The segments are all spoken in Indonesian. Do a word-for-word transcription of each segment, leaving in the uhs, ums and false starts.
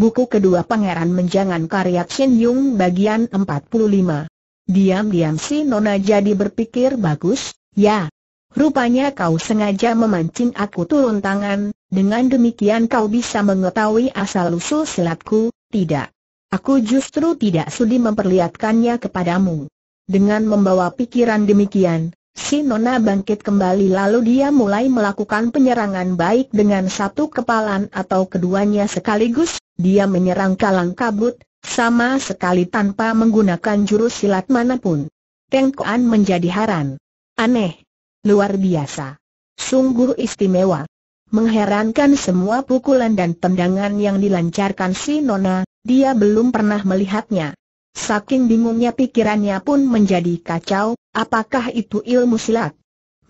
Buku kedua Pangeran Menjangan karya Chen Yung bagian empat puluh lima. Diam-diam si Nona jadi berpikir bagus, ya. Rupanya kau sengaja memancing aku turun tangan, dengan demikian kau bisa mengetahui asal-usul silatku, tidak. Aku justru tidak sudi memperlihatkannya kepadamu. Dengan membawa pikiran demikian, si Nona bangkit kembali lalu dia mulai melakukan penyerangan baik dengan satu kepalan atau keduanya sekaligus, dia menyerang kalang kabut, sama sekali tanpa menggunakan jurus silat manapun. Teng Koan menjadi heran. Aneh. Luar biasa. Sungguh istimewa. Mengherankan semua pukulan dan tendangan yang dilancarkan si Nona, dia belum pernah melihatnya. Saking bingungnya pikirannya pun menjadi kacau, apakah itu ilmu silat?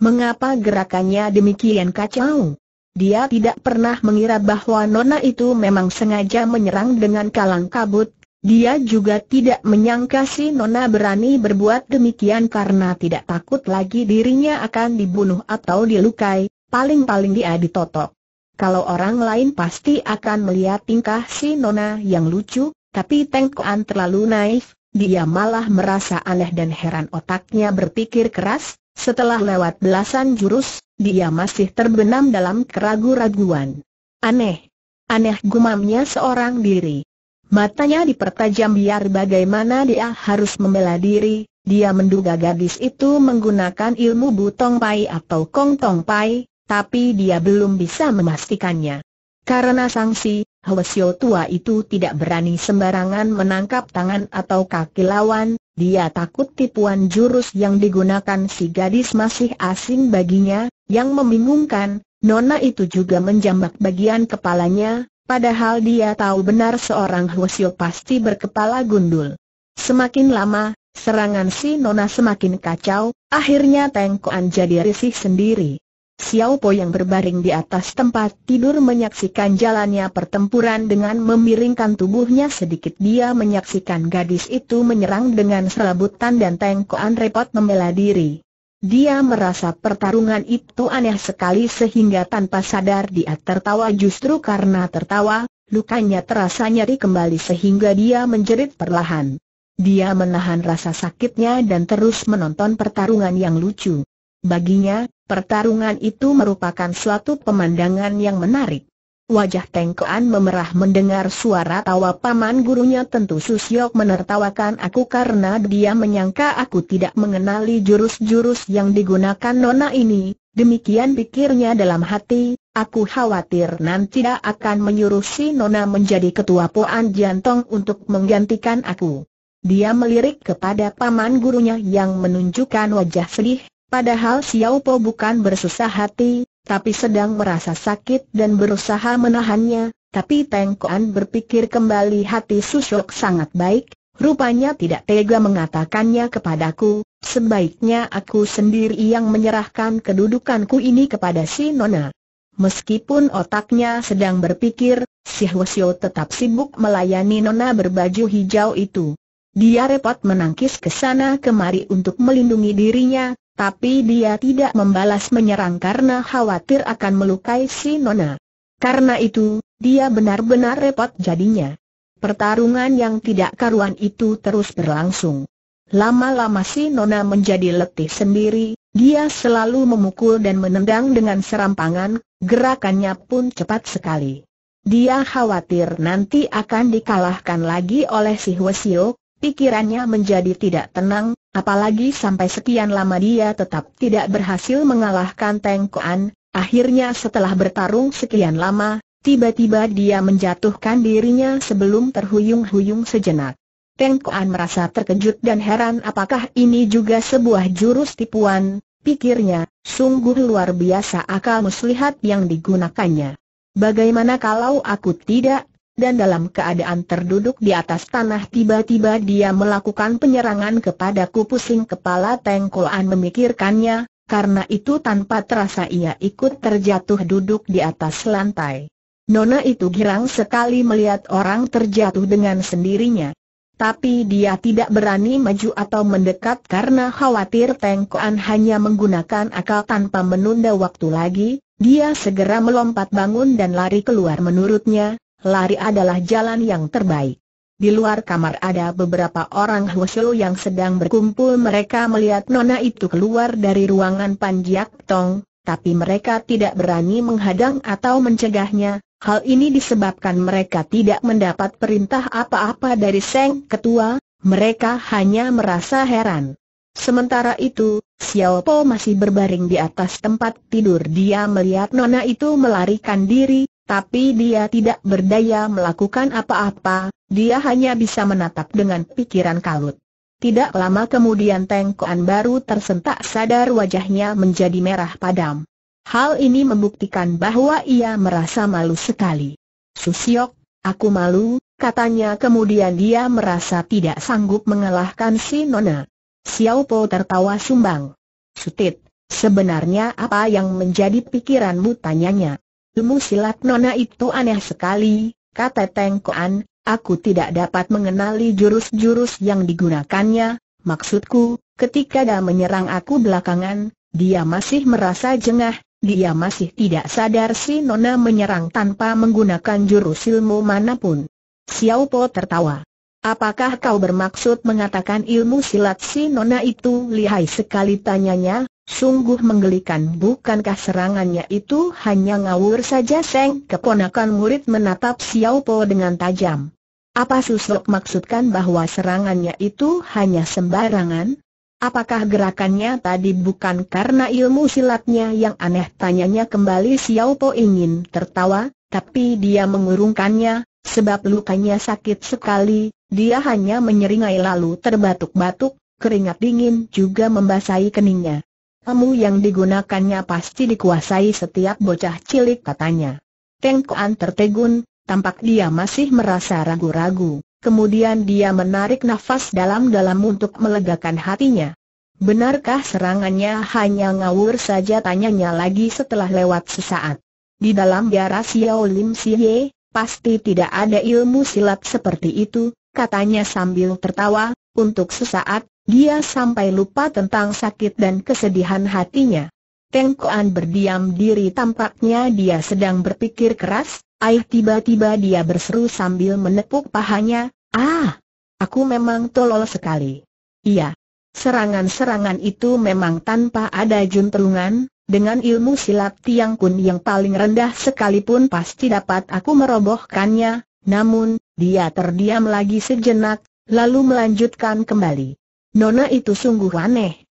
Mengapa gerakannya demikian kacau? Dia tidak pernah mengira bahwa Nona itu memang sengaja menyerang dengan kalang kabut. Dia juga tidak menyangka si Nona berani berbuat demikian karena tidak takut lagi dirinya akan dibunuh atau dilukai, paling-paling dia ditotok. Kalau orang lain pasti akan melihat tingkah si Nona yang lucu, tapi Teng Koan terlalu naif, dia malah merasa aneh dan heran otaknya berpikir keras, setelah lewat belasan jurus, dia masih terbenam dalam keraguan-raguan. Aneh, aneh gumamnya seorang diri. Matanya dipertajam biar bagaimana dia harus membela diri, dia menduga gadis itu menggunakan ilmu butong pai atau kong tong pai, tapi dia belum bisa memastikannya. Karena sangsi, Hwasyo tua itu tidak berani sembarangan menangkap tangan atau kaki lawan, dia takut tipuan jurus yang digunakan si gadis masih asing baginya, yang membingungkan, Nona itu juga menjambak bagian kepalanya. Padahal dia tahu benar seorang Hwasyo pasti berkepala gundul. Semakin lama, serangan si Nona semakin kacau, akhirnya Teng Koan jadi risih sendiri. Xiao Po yang berbaring di atas tempat tidur menyaksikan jalannya pertempuran dengan memiringkan tubuhnya sedikit. Dia menyaksikan gadis itu menyerang dengan serabutan dan Teng Koan repot membela diri. Dia merasa pertarungan itu aneh sekali sehingga tanpa sadar dia tertawa. Justru karena tertawa, lukanya terasa nyeri kembali sehingga dia menjerit perlahan. Dia menahan rasa sakitnya dan terus menonton pertarungan yang lucu. Baginya, pertarungan itu merupakan suatu pemandangan yang menarik. Wajah Teng Koan memerah mendengar suara tawa paman gurunya. Tentu Susiok menertawakan aku karena dia menyangka aku tidak mengenali jurus-jurus yang digunakan Nona ini. Demikian pikirnya dalam hati, aku khawatir nanti dia akan menyuruh si Nona menjadi ketua Poan Jantong untuk menggantikan aku. Dia melirik kepada paman gurunya yang menunjukkan wajah sedih, padahal Xiao Po bukan bersusah hati, tapi sedang merasa sakit dan berusaha menahannya. Tapi Teng Koan berpikir kembali, hati Susiok sangat baik, rupanya tidak tega mengatakannya kepadaku, sebaiknya aku sendiri yang menyerahkan kedudukanku ini kepada si Nona. Meskipun otaknya sedang berpikir, si Hwasyo tetap sibuk melayani Nona berbaju hijau itu. Dia repot menangkis ke sana kemari untuk melindungi dirinya, tapi dia tidak membalas menyerang karena khawatir akan melukai si Nona. Karena itu, dia benar-benar repot jadinya. Pertarungan yang tidak karuan itu terus berlangsung. Lama-lama si Nona menjadi letih sendiri, dia selalu memukul dan menendang dengan serampangan, gerakannya pun cepat sekali. Dia khawatir nanti akan dikalahkan lagi oleh si Hwasyo. Pikirannya menjadi tidak tenang, apalagi sampai sekian lama dia tetap tidak berhasil mengalahkan Teng Koan. Akhirnya setelah bertarung sekian lama, tiba-tiba dia menjatuhkan dirinya sebelum terhuyung-huyung sejenak. Teng Koan merasa terkejut dan heran, apakah ini juga sebuah jurus tipuan, pikirnya, sungguh luar biasa akal muslihat yang digunakannya. Bagaimana kalau aku tidak? Dan dalam keadaan terduduk di atas tanah tiba-tiba dia melakukan penyerangan kepadaku. Pusing kepala Teng Koan memikirkannya, karena itu tanpa terasa ia ikut terjatuh duduk di atas lantai. Nona itu girang sekali melihat orang terjatuh dengan sendirinya. Tapi dia tidak berani maju atau mendekat karena khawatir Teng Koan hanya menggunakan akal. Tanpa menunda waktu lagi, dia segera melompat bangun dan lari keluar. Menurutnya, lari adalah jalan yang terbaik. Di luar kamar ada beberapa orang Hwasyo yang sedang berkumpul. Mereka melihat nona itu keluar dari ruangan Panjiak Tong, tapi mereka tidak berani menghadang atau mencegahnya. Hal ini disebabkan mereka tidak mendapat perintah apa-apa dari Seng Ketua. Mereka hanya merasa heran. Sementara itu, Xiao Po masih berbaring di atas tempat tidur. Dia melihat nona itu melarikan diri, tapi dia tidak berdaya melakukan apa-apa. Dia hanya bisa menatap dengan pikiran kalut. Tidak lama kemudian Teng Koan baru tersentak sadar, wajahnya menjadi merah padam. Hal ini membuktikan bahwa ia merasa malu sekali. "Susiok, aku malu," katanya. Kemudian dia merasa tidak sanggup mengalahkan si nona. Xiao Po tertawa sumbang. "Sutit, sebenarnya apa yang menjadi pikiranmu?" tanyanya. "Ilmu silat nona itu aneh sekali," kata Teng Koan. "Aku tidak dapat mengenali jurus-jurus yang digunakannya. Maksudku, ketika dia menyerang aku belakangan, dia masih merasa jengah. Dia masih tidak sadar si nona menyerang tanpa menggunakan jurus ilmu manapun." Xiao Po tertawa. "Apakah kau bermaksud mengatakan ilmu silat si nona itu lihai sekali?" tanyanya. "Sungguh menggelikan, bukankah serangannya itu hanya ngawur saja?" Seng Keponakan murid menatap Xiao Po dengan tajam. "Apa Susok maksudkan bahwa serangannya itu hanya sembarangan? Apakah gerakannya tadi bukan karena ilmu silatnya yang aneh?" tanyanya kembali. Xiao Po ingin tertawa, tapi dia mengurungkannya, sebab lukanya sakit sekali. Dia hanya menyeringai lalu terbatuk-batuk, keringat dingin juga membasahi keningnya. "Ilmu yang digunakannya pasti dikuasai setiap bocah cilik," katanya. Teng Koan tertegun, tampak dia masih merasa ragu-ragu. Kemudian dia menarik nafas dalam-dalam untuk melegakan hatinya. "Benarkah serangannya hanya ngawur saja?" tanyanya lagi setelah lewat sesaat. "Di dalam biara Xiao Lim Siye, pasti tidak ada ilmu silat seperti itu," katanya sambil tertawa. Untuk sesaat, dia sampai lupa tentang sakit dan kesedihan hatinya. Teng Koan berdiam diri, tampaknya dia sedang berpikir keras. Aih, tiba-tiba dia berseru sambil menepuk pahanya, "Ah, aku memang tolol sekali. Iya, serangan-serangan itu memang tanpa ada juntrungan. Dengan ilmu silat Tiang Kun yang paling rendah sekalipun pasti dapat aku merobohkannya." Namun, dia terdiam lagi sejenak, lalu melanjutkan kembali. "Nona itu sungguh aneh.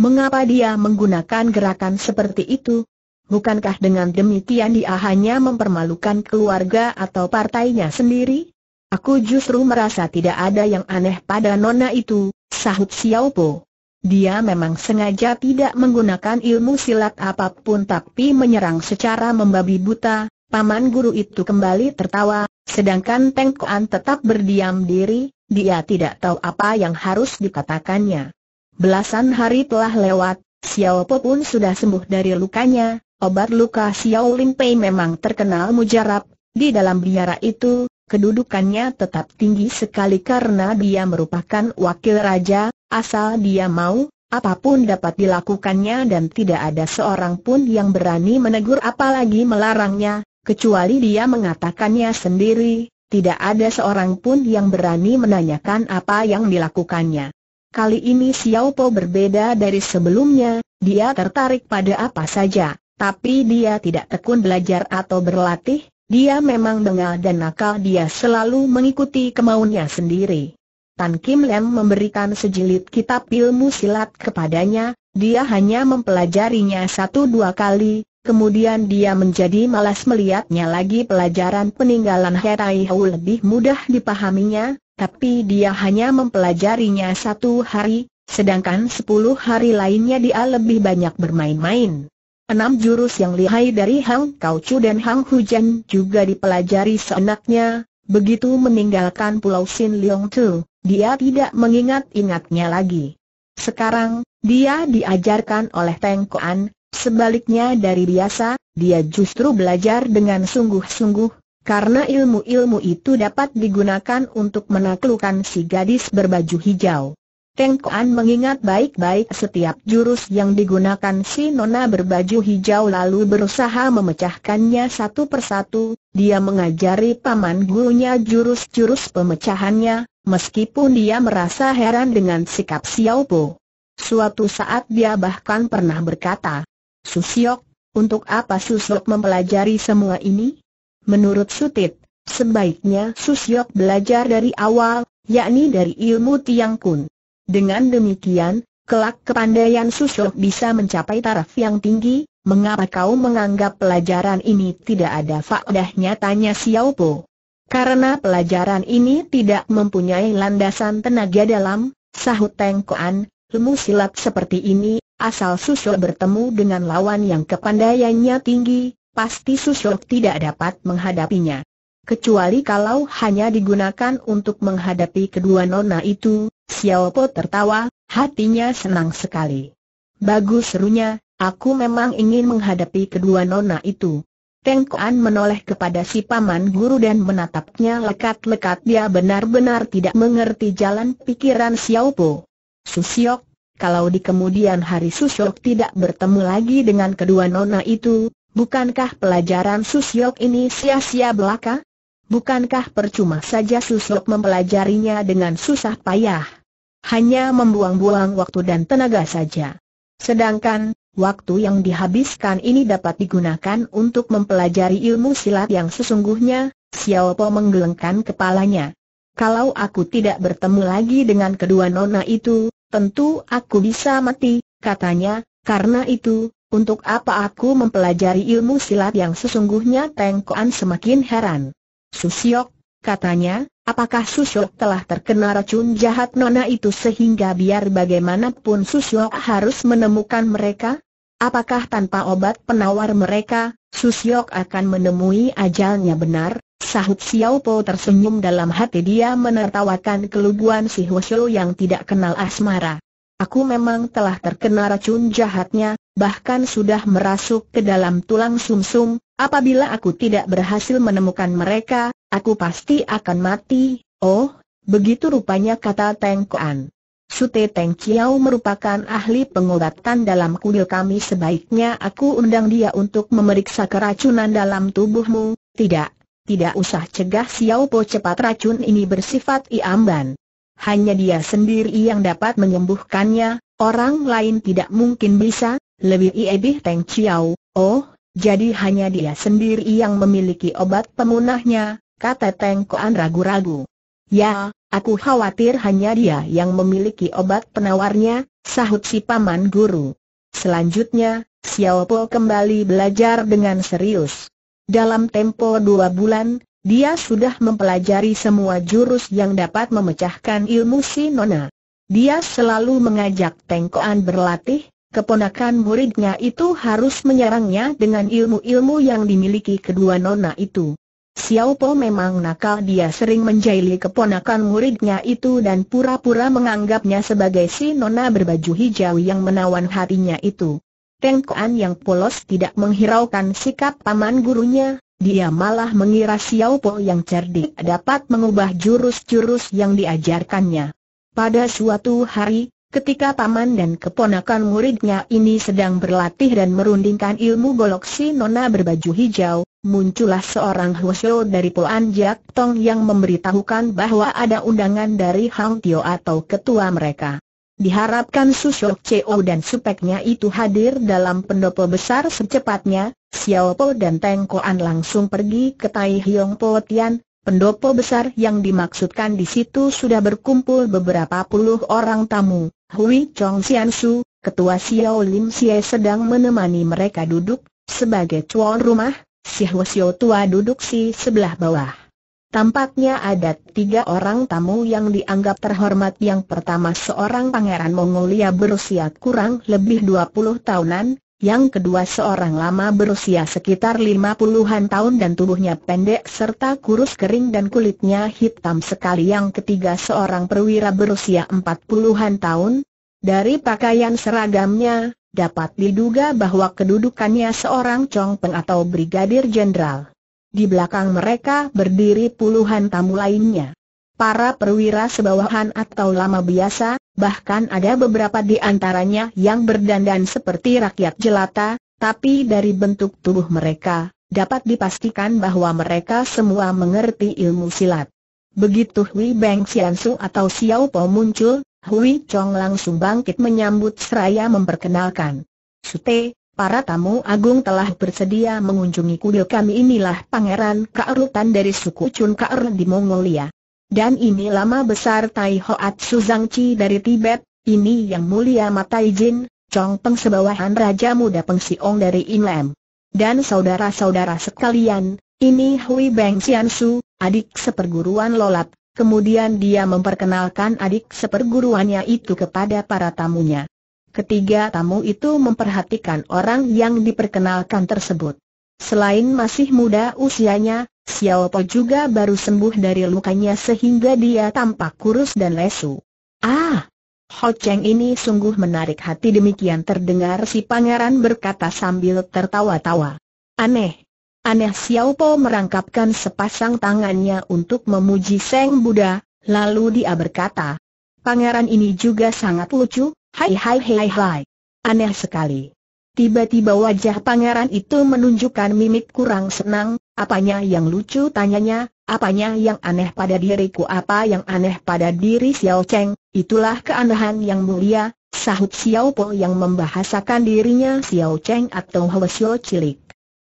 Mengapa dia menggunakan gerakan seperti itu? Bukankah dengan demikian dia hanya mempermalukan keluarga atau partainya sendiri? Aku justru merasa tidak ada yang aneh pada nona itu," sahut Xiao Po. "Dia memang sengaja tidak menggunakan ilmu silat apapun tapi menyerang secara membabi buta." Paman guru itu kembali tertawa, sedangkan Teng Koan tetap berdiam diri. Dia tidak tahu apa yang harus dikatakannya. Belasan hari telah lewat, Xiao Po pun sudah sembuh dari lukanya. Obat luka Xiao Lim Pei memang terkenal mujarab. Di dalam biara itu, kedudukannya tetap tinggi sekali karena dia merupakan wakil raja. Asal dia mau, apapun dapat dilakukannya dan tidak ada seorang pun yang berani menegur apalagi melarangnya, kecuali dia mengatakannya sendiri. Tidak ada seorang pun yang berani menanyakan apa yang dilakukannya. Kali ini Xiao Po berbeda dari sebelumnya. Dia tertarik pada apa saja, tapi dia tidak tekun belajar atau berlatih. Dia memang bengal dan nakal. Dia selalu mengikuti kemauannya sendiri. Tan Kim Lem memberikan sejilid kitab ilmu silat kepadanya. Dia hanya mempelajarinya satu dua kali. Kemudian dia menjadi malas melihatnya lagi. Pelajaran peninggalan He Tai Hou lebih mudah dipahaminya, tapi dia hanya mempelajarinya satu hari, sedangkan sepuluh hari lainnya dia lebih banyak bermain-main. Enam jurus yang lihai dari Hang Kau Chu dan Hang Hujan juga dipelajari seenaknya. Begitu meninggalkan Pulau Sin Leong Tu, dia tidak mengingat-ingatnya lagi. Sekarang, dia diajarkan oleh Teng Koan. Sebaliknya dari biasa, dia justru belajar dengan sungguh-sungguh, karena ilmu-ilmu itu dapat digunakan untuk menaklukkan si gadis berbaju hijau. Keng Koan mengingat baik-baik setiap jurus yang digunakan si nona berbaju hijau lalu berusaha memecahkannya satu persatu. Dia mengajari paman gurunya jurus-jurus pemecahannya, meskipun dia merasa heran dengan sikap Xiao Po. Suatu saat dia bahkan pernah berkata, "Susiok, untuk apa Susiok mempelajari semua ini? Menurut Sutit, sebaiknya Susiok belajar dari awal, yakni dari ilmu Tiang Kun. Dengan demikian, kelak kepandaian Susiok bisa mencapai taraf yang tinggi." "Mengapa kau menganggap pelajaran ini tidak ada faedahnya?" tanya Xiao Po. "Karena pelajaran ini tidak mempunyai landasan tenaga dalam," sahut Teng Koan. "Ilmu silat seperti ini, asal Susiok bertemu dengan lawan yang kepandaiannya tinggi, pasti Susiok tidak dapat menghadapinya. Kecuali kalau hanya digunakan untuk menghadapi kedua nona itu." Xiao Po tertawa, hatinya senang sekali. "Bagus," serunya, "aku memang ingin menghadapi kedua nona itu." Teng Koan menoleh kepada si paman guru dan menatapnya lekat-lekat. Dia benar-benar tidak mengerti jalan pikiran Xiao Po. "Susiok, kalau di kemudian hari Susiok tidak bertemu lagi dengan kedua nona itu, bukankah pelajaran Susiok ini sia-sia belaka? Bukankah percuma saja Susiok mempelajarinya dengan susah payah? Hanya membuang-buang waktu dan tenaga saja. Sedangkan, waktu yang dihabiskan ini dapat digunakan untuk mempelajari ilmu silat yang sesungguhnya." Xiao Po menggelengkan kepalanya. "Kalau aku tidak bertemu lagi dengan kedua nona itu, tentu aku bisa mati," katanya. "Karena itu, untuk apa aku mempelajari ilmu silat yang sesungguhnya?" Teng Koan semakin heran. "Susiok," katanya, "apakah Susiok telah terkena racun jahat nona itu sehingga biar bagaimanapun Susiok harus menemukan mereka? Apakah tanpa obat penawar mereka, Susiok akan menemui ajalnya?" "Benar," sahut Xiao Po tersenyum. Dalam hati dia menertawakan keluguan si Hwasyo yang tidak kenal asmara. "Aku memang telah terkena racun jahatnya, bahkan sudah merasuk ke dalam tulang sumsum. Apabila aku tidak berhasil menemukan mereka, aku pasti akan mati." "Oh, begitu rupanya," kata Teng Koan. "Sute Teng Chiao merupakan ahli pengobatan dalam kuil kami. Sebaiknya aku undang dia untuk memeriksa keracunan dalam tubuhmu." "Tidak, tidak usah," cegah Xiao Po cepat. "Racun ini bersifat iamban. Hanya dia sendiri yang dapat menyembuhkannya, orang lain tidak mungkin bisa." "Lebih iebih Teng Chiao." "Oh, jadi hanya dia sendiri yang memiliki obat pemunahnya," kata Teng Koan ragu-ragu. "Ya, aku khawatir hanya dia yang memiliki obat penawarnya," sahut si paman guru. Selanjutnya, Xiao Po kembali belajar dengan serius. Dalam tempo dua bulan, dia sudah mempelajari semua jurus yang dapat memecahkan ilmu si nona. Dia selalu mengajak Teng Koan berlatih. Keponakan muridnya itu harus menyerangnya dengan ilmu-ilmu yang dimiliki kedua nona itu. Xiao Po memang nakal. Dia sering menjahili keponakan muridnya itu dan pura-pura menganggapnya sebagai si nona berbaju hijau yang menawan hatinya itu. Teng Koan yang polos tidak menghiraukan sikap paman gurunya. Dia malah mengira Xiao Po yang cerdik dapat mengubah jurus-jurus yang diajarkannya. Pada suatu hari, ketika paman dan keponakan muridnya ini sedang berlatih dan merundingkan ilmu golok si nona berbaju hijau, muncullah seorang Hwasyo dari Poan Jak Tong yang memberitahukan bahwa ada undangan dari Hang Tio atau ketua mereka. Diharapkan Susiok C O dan supeknya itu hadir dalam pendopo besar secepatnya. Xiao Po dan Teng Koan langsung pergi ke Tai Hiong Po Tian. Pendopo besar yang dimaksudkan di situ sudah berkumpul beberapa puluh orang tamu. Hui Chong Sian Su, ketua Xiao Lim Xie, sedang menemani mereka duduk. Sebagai tuan rumah, si Hwasyo tua duduk di sebelah bawah. Tampaknya ada tiga orang tamu yang dianggap terhormat. Yang pertama seorang pangeran Mongolia berusia kurang lebih dua puluh tahunan. Yang kedua seorang lama berusia sekitar lima puluhan tahun dan tubuhnya pendek serta kurus kering dan kulitnya hitam sekali. Yang ketiga seorang perwira berusia empat puluhan tahun. Dari pakaian seragamnya, dapat diduga bahwa kedudukannya seorang congpeng atau brigadir jenderal. Di belakang mereka berdiri puluhan tamu lainnya. para perwira sebawahan atau lama biasa, bahkan ada beberapa di antaranya yang berdandan seperti rakyat jelata, tapi dari bentuk tubuh mereka, dapat dipastikan bahwa mereka semua mengerti ilmu silat. Begitu Hui Beng Siansu atau Xiao Po muncul, Hui Chong langsung bangkit menyambut seraya memperkenalkan. Sute, para tamu agung telah bersedia mengunjungi kuil kami. Inilah pangeran Ka'rutan dari suku Chun Ka'er di Mongolia. Dan ini lama besar Tai Hoatsu Zangchi dari Tibet. Ini yang mulia Matai Jin, Chong Peng sebawahan Raja Muda Peng Siong dari Inlem. Dan saudara-saudara sekalian, ini Hui Beng Siansu, adik seperguruan Lolap. Kemudian dia memperkenalkan adik seperguruannya itu kepada para tamunya. Ketiga tamu itu memperhatikan orang yang diperkenalkan tersebut. Selain masih muda usianya, Xiao Po juga baru sembuh dari lukanya sehingga dia tampak kurus dan lesu. Ah, Ho Cheng ini sungguh menarik hati, demikian terdengar si pangeran berkata sambil tertawa-tawa. Aneh, aneh. Xiao Po merangkapkan sepasang tangannya untuk memuji Sang Buddha, lalu dia berkata, pangeran ini juga sangat lucu. Hai hai hai hai. Aneh sekali. Tiba-tiba wajah pangeran itu menunjukkan mimik kurang senang. Apanya yang lucu, tanyanya, apanya yang aneh pada diriku? Apa yang aneh pada diri Xiao Cheng? Itulah keanehan yang mulia, sahut Xiao Po yang membahasakan dirinya Xiao Cheng atau Hwa Xiao cilik.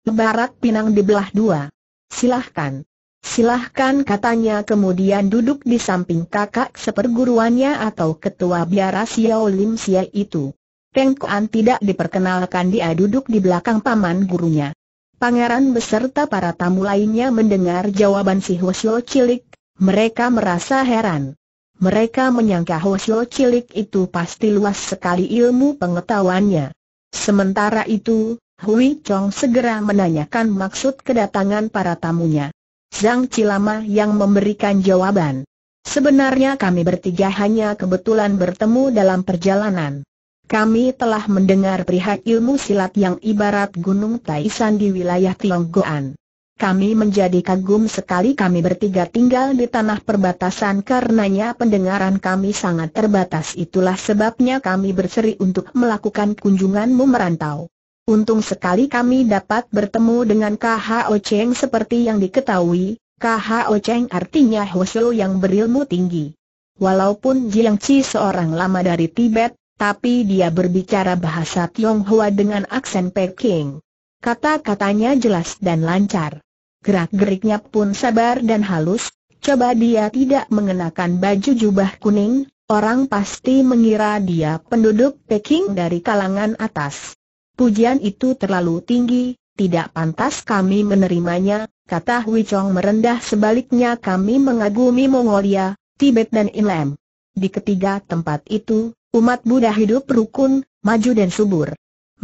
Ibarat pinang dibelah dua. Silahkan. Silahkan, katanya kemudian duduk di samping kakak seperguruannya atau ketua biara Xiao Lim Sia itu. Teng Kuan tidak diperkenalkan, dia duduk di belakang paman gurunya. Pangeran beserta para tamu lainnya mendengar jawaban si Hwa Xiao cilik, mereka merasa heran. Mereka menyangka Hwa Xiao cilik itu pasti luas sekali ilmu pengetahuannya. Sementara itu, Hui Chong segera menanyakan maksud kedatangan para tamunya. Zhang Chilama yang memberikan jawaban. Sebenarnya kami bertiga hanya kebetulan bertemu dalam perjalanan. Kami telah mendengar perihal ilmu silat yang ibarat gunung Taishan di wilayah Tionggoan. Kami menjadi kagum sekali. Kami bertiga tinggal di tanah perbatasan, karenanya pendengaran kami sangat terbatas. Itulah sebabnya kami berseri untuk melakukan kunjunganmu merantau. Untung sekali kami dapat bertemu dengan K H O Cheng. Seperti yang diketahui, K H O Cheng artinya Hwasyo yang berilmu tinggi. Walaupun Jiang Qi seorang lama dari Tibet, tapi dia berbicara bahasa Tionghoa dengan aksen Peking. Kata-katanya jelas dan lancar. Gerak-geriknya pun sabar dan halus. Coba dia tidak mengenakan baju jubah kuning, orang pasti mengira dia penduduk Peking dari kalangan atas. Pujian itu terlalu tinggi, tidak pantas kami menerimanya, kata Hui Chong merendah. Sebaliknya kami mengagumi Mongolia, Tibet dan Inlem. Di ketiga tempat itu, umat Buddha hidup rukun, maju dan subur.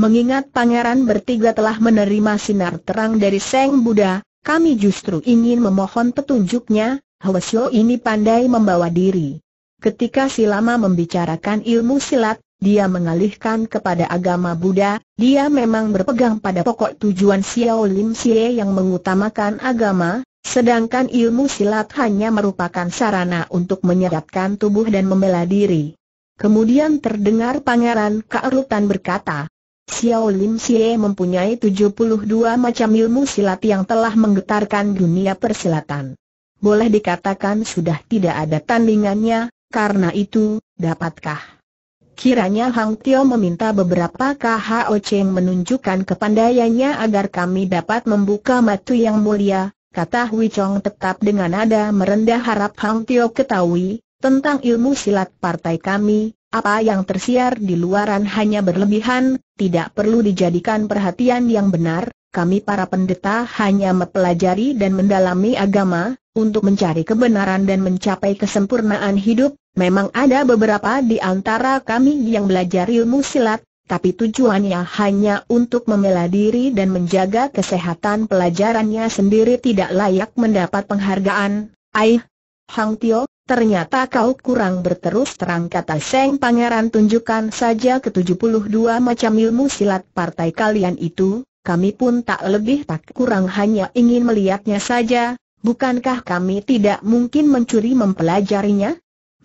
Mengingat pangeran bertiga telah menerima sinar terang dari Sang Buddha, kami justru ingin memohon petunjuknya. Hwa Xiao ini pandai membawa diri. Ketika si lama membicarakan ilmu silat, dia mengalihkan kepada agama Buddha. Dia memang berpegang pada pokok tujuan Xiao Lim Xie yang mengutamakan agama, sedangkan ilmu silat hanya merupakan sarana untuk menyehatkan tubuh dan membela diri. Kemudian terdengar pangeran Ka'rutan berkata, Xiao Lim Xie mempunyai tujuh puluh dua macam ilmu silat yang telah menggetarkan dunia persilatan. Boleh dikatakan sudah tidak ada tandingannya. Karena itu, dapatkah kiranya Hang Tio meminta beberapa K H O Cheng menunjukkan kepandaiannya agar kami dapat membuka mata yang mulia, kata Hui Chong tetap dengan nada merendah. Harap Hang Tio ketahui, tentang ilmu silat partai kami, apa yang tersiar di luaran hanya berlebihan, tidak perlu dijadikan perhatian yang benar. Kami para pendeta hanya mempelajari dan mendalami agama, untuk mencari kebenaran dan mencapai kesempurnaan hidup. Memang ada beberapa di antara kami yang belajar ilmu silat, tapi tujuannya hanya untuk membela diri dan menjaga kesehatan. Pelajarannya sendiri tidak layak mendapat penghargaan. Aih, Hang Tio, ternyata kau kurang berterus terang, kata Sang Pangeran. Tunjukkan saja ke tujuh puluh dua macam ilmu silat partai kalian itu, kami pun tak lebih tak kurang hanya ingin melihatnya saja. bukankah kami tidak mungkin mencuri mempelajarinya?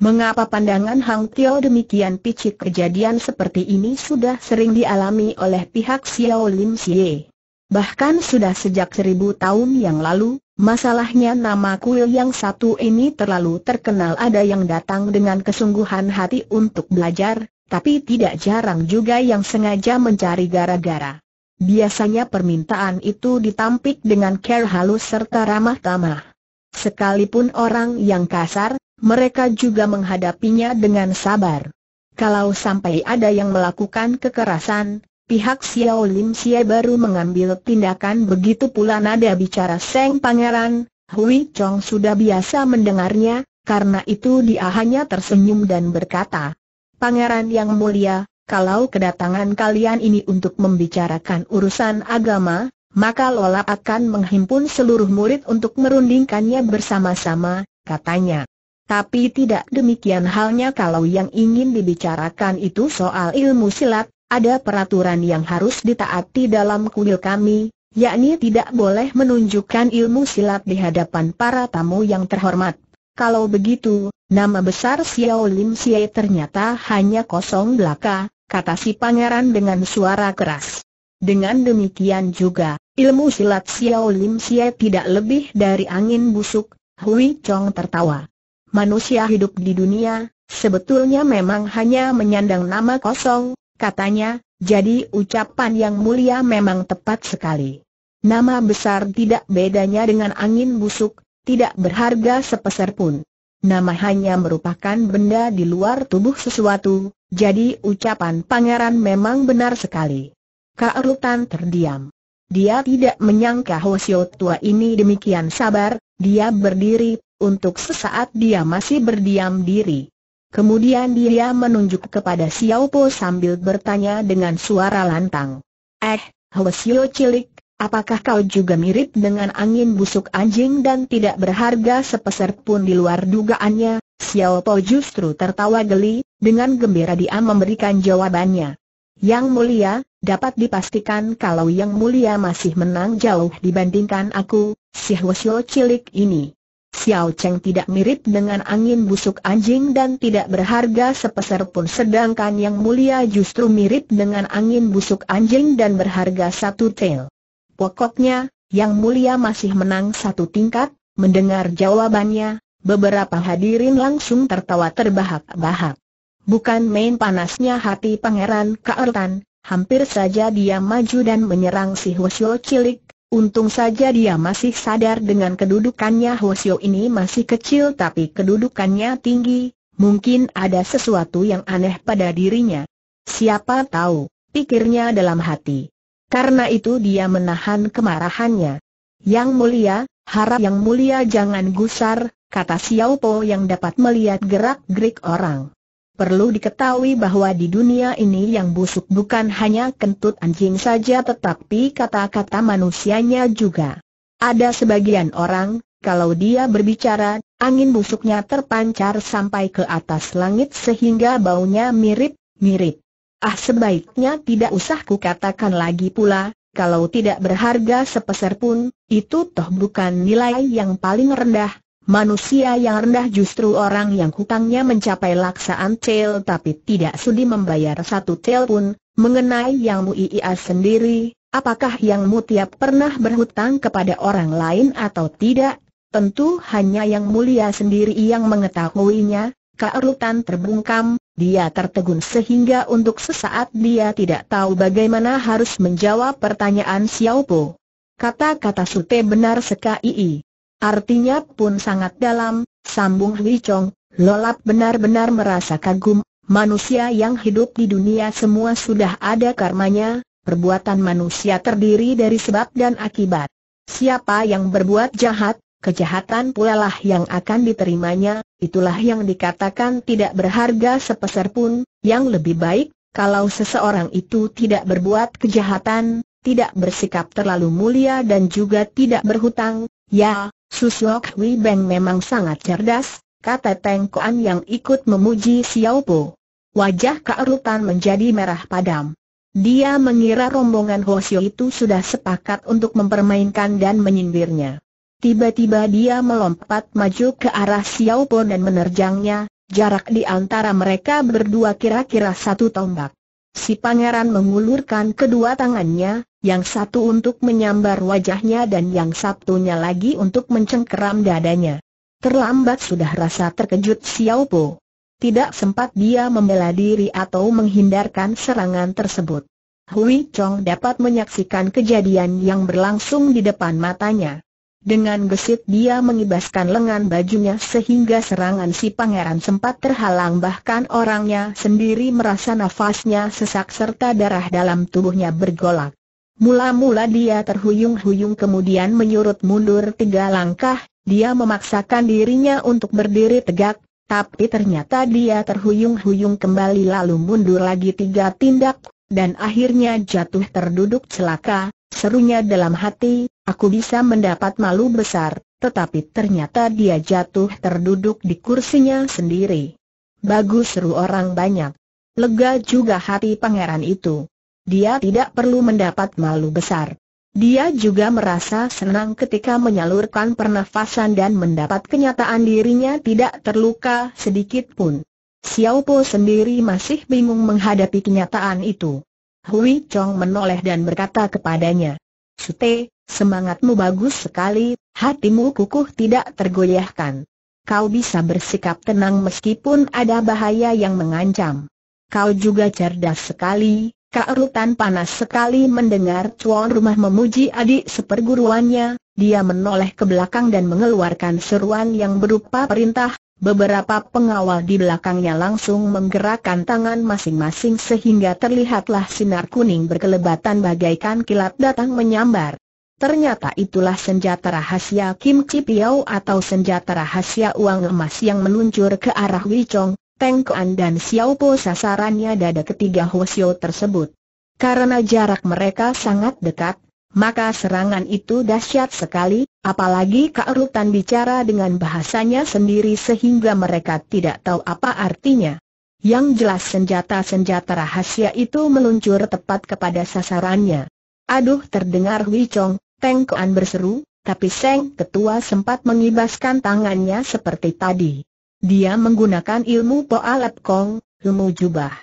Mengapa pandangan Hang Tio demikian picik? Kejadian seperti ini sudah sering dialami oleh pihak Xiao Lim Xie. Bahkan sudah sejak seribu tahun yang lalu. Masalahnya nama kuil yang satu ini terlalu terkenal. Ada yang datang dengan kesungguhan hati untuk belajar, tapi tidak jarang juga yang sengaja mencari gara-gara. Biasanya permintaan itu ditampik dengan cara halus serta ramah-tamah. Sekalipun orang yang kasar, mereka juga menghadapinya dengan sabar. Kalau sampai ada yang melakukan kekerasan, pihak Xiao Lim Xie baru mengambil tindakan. Begitu pula nada bicara Seng Pangeran. Hui Chong sudah biasa mendengarnya, karena itu dia hanya tersenyum dan berkata, "Pangeran yang mulia, kalau kedatangan kalian ini untuk membicarakan urusan agama, maka Lola akan menghimpun seluruh murid untuk merundingkannya bersama-sama," katanya. Tapi tidak demikian halnya kalau yang ingin dibicarakan itu soal ilmu silat. Ada peraturan yang harus ditaati dalam kuil kami, yakni tidak boleh menunjukkan ilmu silat di hadapan para tamu yang terhormat. Kalau begitu, nama besar Xiao Lim Xie ternyata hanya kosong belaka, kata si pangeran dengan suara keras. Dengan demikian juga, ilmu silat Xiao Lim Xie tidak lebih dari angin busuk. Hui Chong tertawa. Manusia hidup di dunia, sebetulnya memang hanya menyandang nama kosong, katanya, jadi ucapan yang mulia memang tepat sekali. Nama besar tidak bedanya dengan angin busuk, tidak berharga sepeser pun. Nama hanya merupakan benda di luar tubuh sesuatu, jadi ucapan pangeran memang benar sekali. Kaerutan terdiam. Dia tidak menyangka Hosio tua ini demikian sabar. Dia berdiri, untuk sesaat dia masih berdiam diri. Kemudian dia menunjuk kepada Xiao Po sambil bertanya dengan suara lantang, "Eh, Hwasyo cilik, apakah kau juga mirip dengan angin busuk anjing dan tidak berharga sepeser pun di luar dugaannya?" Xiao Po justru tertawa geli, dengan gembira dia memberikan jawabannya. "Yang mulia, dapat dipastikan kalau yang mulia masih menang jauh dibandingkan aku, si Hwasyo cilik ini. Xiao Cheng tidak mirip dengan angin busuk anjing dan tidak berharga sepeser pun, sedangkan yang mulia justru mirip dengan angin busuk anjing dan berharga satu tel. Pokoknya, yang mulia masih menang satu tingkat." Mendengar jawabannya, beberapa hadirin langsung tertawa terbahak-bahak. Bukan main panasnya hati pangeran Kaertan, hampir saja dia maju dan menyerang si Hwasyo cilik. Untung saja dia masih sadar dengan kedudukannya. Hwasyo ini masih kecil tapi kedudukannya tinggi, mungkin ada sesuatu yang aneh pada dirinya. Siapa tahu, pikirnya dalam hati. Karena itu dia menahan kemarahannya. "Yang mulia, harap yang mulia jangan gusar," kata Xiao Po yang dapat melihat gerak-gerik orang. Perlu diketahui bahwa di dunia ini yang busuk bukan hanya kentut anjing saja, tetapi kata-kata manusianya juga. Ada sebagian orang, kalau dia berbicara, angin busuknya terpancar sampai ke atas langit sehingga baunya mirip-mirip. Ah, sebaiknya tidak usah kukatakan lagi pula, kalau tidak berharga sepeser pun, itu toh bukan nilai yang paling rendah. Manusia yang rendah justru orang yang hutangnya mencapai laksaan tel tapi tidak sudi membayar satu tel pun. Mengenai yang mulia sendiri, apakah yang mulia pernah berhutang kepada orang lain atau tidak? Tentu hanya yang mulia sendiri yang mengetahuinya. Kaerutan terbungkam, dia tertegun sehingga untuk sesaat dia tidak tahu bagaimana harus menjawab pertanyaan Xiao Po. Kata-kata Sute benar sekali. Artinya pun sangat dalam, sambung Hui Chong. Lolap benar-benar merasa kagum. Manusia yang hidup di dunia semua sudah ada karmanya. Perbuatan manusia terdiri dari sebab dan akibat. Siapa yang berbuat jahat, kejahatan pula lah yang akan diterimanya. Itulah yang dikatakan tidak berharga sepeser pun. Yang lebih baik, kalau seseorang itu tidak berbuat kejahatan, tidak bersikap terlalu mulia dan juga tidak berhutang. Ya, Susok Hui Beng memang sangat cerdas, kata Teng Koan yang ikut memuji Xiao Po. Wajah Kaerutan menjadi merah padam. Dia mengira rombongan Hwasyo itu sudah sepakat untuk mempermainkan dan menyindirnya. Tiba-tiba dia melompat maju ke arah Xiao Po dan menerjangnya. Jarak di antara mereka berdua kira-kira satu tombak. Si pangeran mengulurkan kedua tangannya, yang satu untuk menyambar wajahnya dan yang satunya lagi untuk mencengkeram dadanya. Terlambat sudah rasa terkejut Xiao Po. Tidak sempat dia membela diri atau menghindarkan serangan tersebut. Hui Chong dapat menyaksikan kejadian yang berlangsung di depan matanya. Dengan gesit dia mengibaskan lengan bajunya sehingga serangan si pangeran sempat terhalang, bahkan orangnya sendiri merasa nafasnya sesak serta darah dalam tubuhnya bergolak. Mula-mula dia terhuyung-huyung kemudian menyurut mundur tiga langkah. Dia memaksakan dirinya untuk berdiri tegak, tapi ternyata dia terhuyung-huyung kembali lalu mundur lagi tiga tindak. Dan akhirnya jatuh terduduk celaka. Serunya dalam hati, aku bisa mendapat malu besar, tetapi ternyata dia jatuh terduduk di kursinya sendiri. Bagus, seru orang banyak. Lega juga hati pangeran itu. Dia tidak perlu mendapat malu besar. Dia juga merasa senang ketika menyalurkan pernafasan dan mendapat kenyataan dirinya tidak terluka sedikit pun. Xiao Po sendiri masih bingung menghadapi kenyataan itu. Hui Chong menoleh dan berkata kepadanya, "Sute, semangatmu bagus sekali, hatimu kukuh tidak tergoyahkan. Kau bisa bersikap tenang meskipun ada bahaya yang mengancam. Kau juga cerdas sekali." Kak Rutan panas sekali mendengar tuan rumah memuji adik seperguruannya. Dia menoleh ke belakang dan mengeluarkan seruan yang berupa perintah. Beberapa pengawal di belakangnya langsung menggerakkan tangan masing-masing sehingga terlihatlah sinar kuning berkelebatan bagaikan kilat datang menyambar. Ternyata itulah senjata rahasia Kim Chi Piao atau senjata rahasia uang emas yang meluncur ke arah Hui Chong, Teng Kuan dan Xiao Po. Sasarannya dada ketiga Hosio tersebut. Karena jarak mereka sangat dekat, maka serangan itu dahsyat sekali. Apalagi Kak Rutan bicara dengan bahasanya sendiri sehingga mereka tidak tahu apa artinya. Yang jelas senjata-senjata rahasia itu meluncur tepat kepada sasarannya. Aduh, terdengar Hui Chong, Teng Kuan berseru, tapi Seng Ketua sempat mengibaskan tangannya seperti tadi. Dia menggunakan ilmu Po Alat Kong, ilmu jubah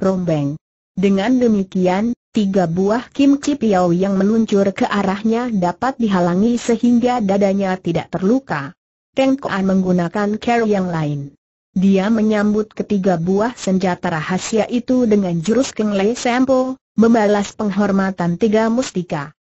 rombeng. Dengan demikian, tiga buah Kim Chi Piao yang meluncur ke arahnya dapat dihalangi sehingga dadanya tidak terluka. Teng Kuan menggunakan cara yang lain. Dia menyambut ketiga buah senjata rahasia itu dengan jurus Keng Le Sampo, membalas penghormatan tiga mustika.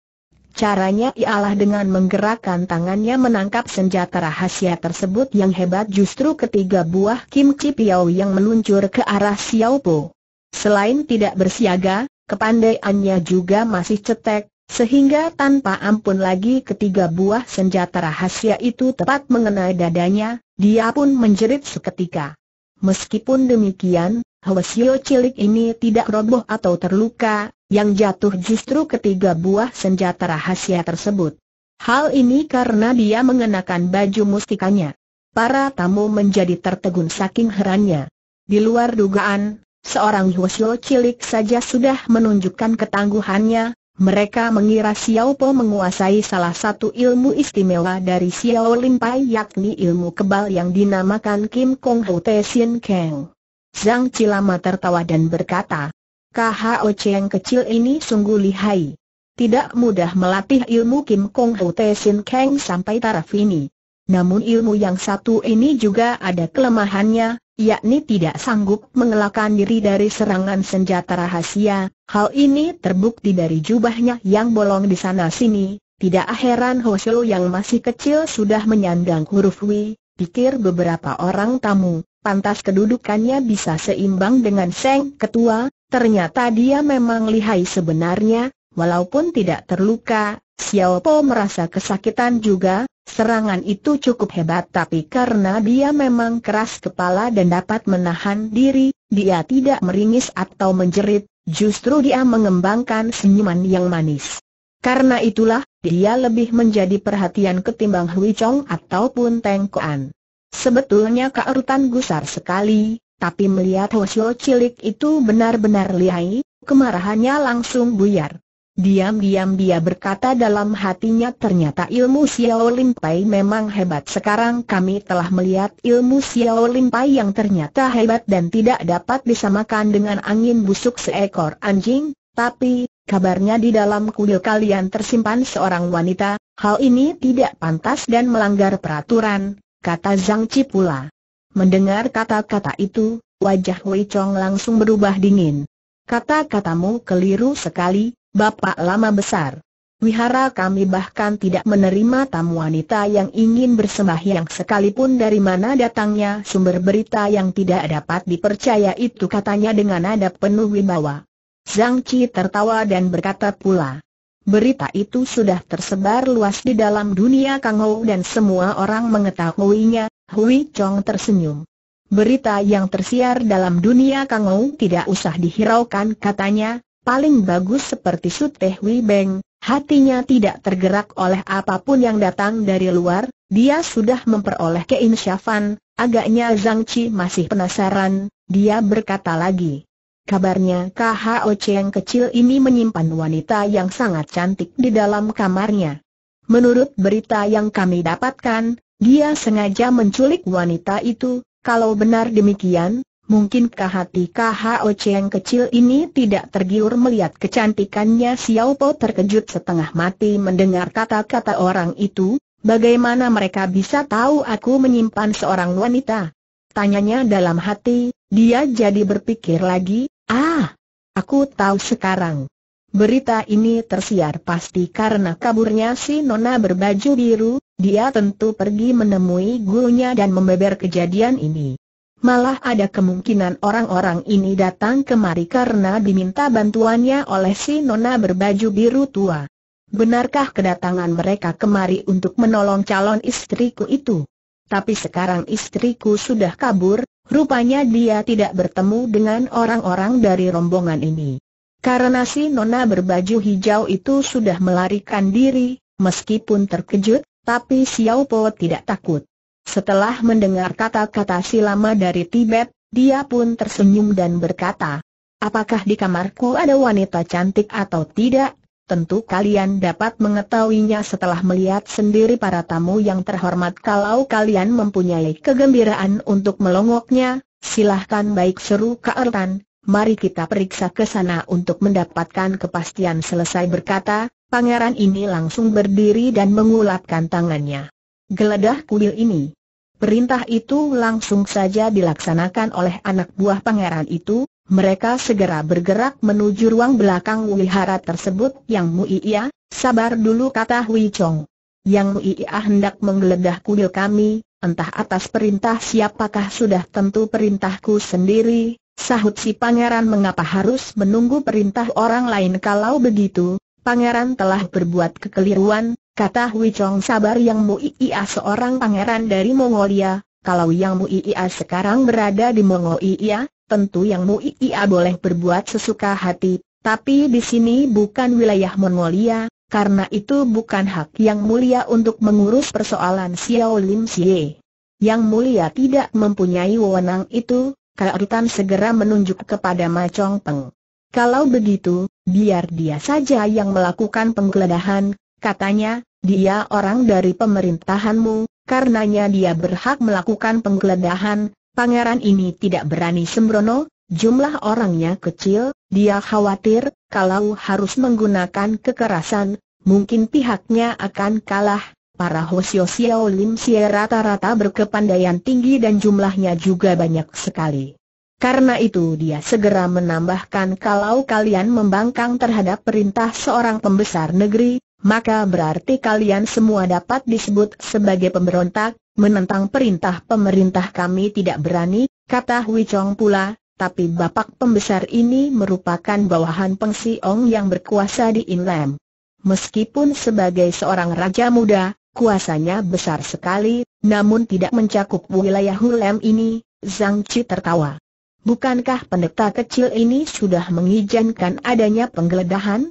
Caranya ialah dengan menggerakkan tangannya menangkap senjata rahasia tersebut. Yang hebat justru ketiga buah Kim Chi Piao yang meluncur ke arah Xiao Po. Selain tidak bersiaga, kepandaiannya juga masih cetek, sehingga tanpa ampun lagi ketiga buah senjata rahasia itu tepat mengenai dadanya. Dia pun menjerit seketika. Meskipun demikian, Hwasyo cilik ini tidak roboh atau terluka. Yang jatuh justru ketiga buah senjata rahasia tersebut. Hal ini karena dia mengenakan baju mustikanya. Para tamu menjadi tertegun saking herannya. Di luar dugaan, seorang Hwasyo cilik saja sudah menunjukkan ketangguhannya. Mereka mengira Xiao Po menguasai salah satu ilmu istimewa dari Shaolin Pai, yakni ilmu kebal yang dinamakan Kim Kong Ho Te Sin Keng. Zhang Qilama tertawa dan berkata, "Kho Cheng kecil ini sungguh lihai. Tidak mudah melatih ilmu Kim Kong Ho Te Sin Keng sampai taraf ini. Namun ilmu yang satu ini juga ada kelemahannya, yakni tidak sanggup mengelakkan diri dari serangan senjata rahasia." Hal ini terbukti dari jubahnya yang bolong di sana-sini. Tidak heran Hoseo yang masih kecil sudah menyandang huruf W, pikir beberapa orang tamu. Pantas kedudukannya bisa seimbang dengan Seng Ketua. Ternyata dia memang lihai sebenarnya. Walaupun tidak terluka, Xiao Po merasa kesakitan juga. Serangan itu cukup hebat, tapi karena dia memang keras kepala dan dapat menahan diri, dia tidak meringis atau menjerit, justru dia mengembangkan senyuman yang manis. Karena itulah, dia lebih menjadi perhatian ketimbang Hui Chong ataupun Teng Kuan. Sebetulnya Kak Rutan gusar sekali, tapi melihat Hwasyo cilik itu benar-benar lihai, kemarahannya langsung buyar. Diam-diam dia berkata dalam hatinya, ternyata ilmu Xiao Lim Pai memang hebat. Sekarang kami telah melihat ilmu Xiao Lim Pai yang ternyata hebat dan tidak dapat disamakan dengan angin busuk seekor anjing. Tapi, kabarnya di dalam kuil kalian tersimpan seorang wanita. Hal ini tidak pantas dan melanggar peraturan, kata Zhang Ci pula. Mendengar kata-kata itu, wajah Wei Chong langsung berubah dingin. Kata-katamu keliru sekali, Bapak Lama Besar. Wihara kami bahkan tidak menerima tamu wanita yang ingin bersembahyang sekalipun. Dari mana datangnya sumber berita yang tidak dapat dipercaya itu, katanya dengan nada penuh wibawa. Zhang Ci tertawa dan berkata pula, berita itu sudah tersebar luas di dalam dunia Kangou dan semua orang mengetahuinya. Hui Chong tersenyum. Berita yang tersiar dalam dunia Kangou tidak usah dihiraukan, katanya. Paling bagus seperti Su Teh Hui Beng, hatinya tidak tergerak oleh apapun yang datang dari luar. Dia sudah memperoleh keinsyafan. Agaknya Zhang Ci masih penasaran. Dia berkata lagi, kabarnya K H O C yang kecil ini menyimpan wanita yang sangat cantik di dalam kamarnya. Menurut berita yang kami dapatkan, dia sengaja menculik wanita itu. Kalau benar demikian, mungkinkah hati K H O C yang kecil ini tidak tergiur melihat kecantikannya? Xiao Po terkejut setengah mati mendengar kata-kata orang itu. Bagaimana mereka bisa tahu aku menyimpan seorang wanita? Tanyanya dalam hati. Dia jadi berpikir lagi. Ah, aku tahu sekarang. Berita ini tersiar pasti karena kaburnya si nona berbaju biru. Dia tentu pergi menemui gurunya dan membeber kejadian ini. Malah ada kemungkinan orang-orang ini datang kemari karena diminta bantuannya oleh si nona berbaju biru tua. Benarkah kedatangan mereka kemari untuk menolong calon istriku itu? Tapi sekarang istriku sudah kabur, rupanya dia tidak bertemu dengan orang-orang dari rombongan ini. Karena si nona berbaju hijau itu sudah melarikan diri. Meskipun terkejut, tapi Xiao Po tidak takut. Setelah mendengar kata-kata si lama dari Tibet, dia pun tersenyum dan berkata, apakah di kamarku ada wanita cantik atau tidak? Tentu kalian dapat mengetahuinya setelah melihat sendiri para tamu yang terhormat. Kalau kalian mempunyai kegembiraan untuk melongoknya, silahkan, baik, seru Kak Ertan. Mari kita periksa ke sana untuk mendapatkan kepastian. Selesai berkata, pangeran ini langsung berdiri dan mengulapkan tangannya. Geledah kuil ini. Perintah itu langsung saja dilaksanakan oleh anak buah pangeran itu. Mereka segera bergerak menuju ruang belakang wihara tersebut. Yang Muiya, sabar dulu, kata Hui Chong. Yang Muiya hendak menggeledah kuil kami. Entah atas perintah siapakah, sudah tentu perintahku sendiri, sahut si pangeran. Mengapa harus menunggu perintah orang lain? Kalau begitu, pangeran telah berbuat kekeliruan, kata Hui Chong. Sabar, Yang Muiya seorang pangeran dari Mongolia. Kalau Yang Muiya sekarang berada di Mongolia, tentu Yang Muiya boleh berbuat sesuka hati. Tapi di sini bukan wilayah Mongolia, karena itu bukan hak Yang Mulia untuk mengurus persoalan Xiao Lim Xie. Yang Mulia tidak mempunyai wewenang itu. Keartan segera menunjuk kepada Ma Chong Peng. Kalau begitu, biar dia saja yang melakukan penggeledahan, katanya. Dia orang dari pemerintahanmu, karenanya dia berhak melakukan penggeledahan. Pangeran ini tidak berani sembrono, jumlah orangnya kecil. Dia khawatir, kalau harus menggunakan kekerasan, mungkin pihaknya akan kalah. Para Hosio Xiao Lim Xie rata-rata berkepandaian tinggi dan jumlahnya juga banyak sekali. Karena itu dia segera menambahkan, kalau kalian membangkang terhadap perintah seorang pembesar negeri, maka berarti kalian semua dapat disebut sebagai pemberontak. Menentang perintah pemerintah kami tidak berani, kata Hui Chong pula. Tapi bapak pembesar ini merupakan bawahan Peng Siong yang berkuasa di Inlam. Meskipun sebagai seorang raja muda, kuasanya besar sekali, namun tidak mencakup wilayah Hulam ini. Zhang Ci tertawa. Bukankah pendeta kecil ini sudah mengizinkan adanya penggeledahan?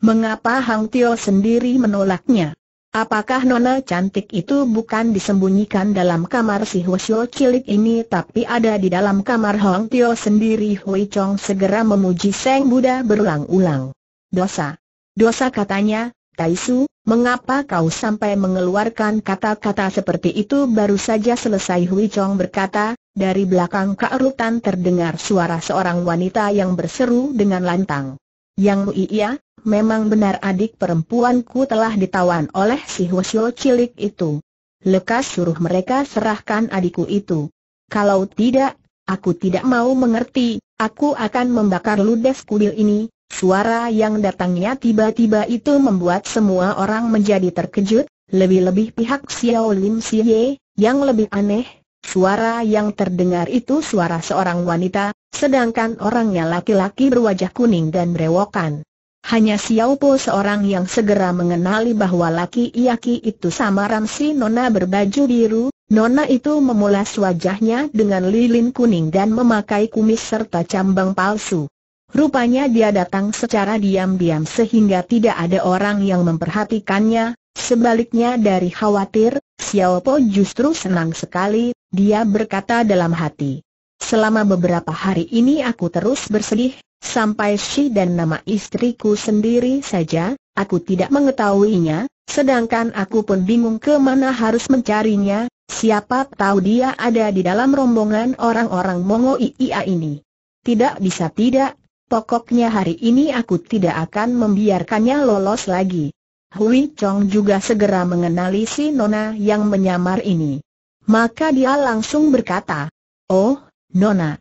Mengapa Hang Tio sendiri menolaknya? Apakah nona cantik itu bukan disembunyikan dalam kamar si Hosio cilik ini, tapi ada di dalam kamar Hang Tio sendiri? Hui Chong segera memuji Sang Buddha berulang-ulang. Dosa. Dosa, katanya. Taisu, mengapa kau sampai mengeluarkan kata-kata seperti itu? Baru saja selesai Hui Chong berkata, dari belakang kerutan terdengar suara seorang wanita yang berseru dengan lantang. Yang iya, memang benar adik perempuanku telah ditawan oleh si Hwasyo cilik itu. Lekas suruh mereka serahkan adikku itu. Kalau tidak, aku tidak mau mengerti, aku akan membakar ludes kuil ini. Suara yang datangnya tiba-tiba itu membuat semua orang menjadi terkejut, lebih-lebih pihak Xiao Lim Siye. Yang lebih aneh, suara yang terdengar itu suara seorang wanita, sedangkan orangnya laki-laki berwajah kuning dan berewokan. Hanya Xiao Po seorang yang segera mengenali bahwa laki-laki itu samaran si nona berbaju biru. Nona itu memulas wajahnya dengan lilin kuning dan memakai kumis serta cambang palsu. Rupanya dia datang secara diam-diam sehingga tidak ada orang yang memperhatikannya. Sebaliknya dari khawatir, Xiao Po justru senang sekali. Dia berkata dalam hati, selama beberapa hari ini aku terus bersedih, sampai si dan nama istriku sendiri saja aku tidak mengetahuinya, sedangkan aku pun bingung kemana harus mencarinya. Siapa tahu dia ada di dalam rombongan orang-orang Mongo Ia ini. Tidak bisa tidak. Pokoknya hari ini aku tidak akan membiarkannya lolos lagi. Hui Chong juga segera mengenali si nona yang menyamar ini. Maka dia langsung berkata, oh, nona,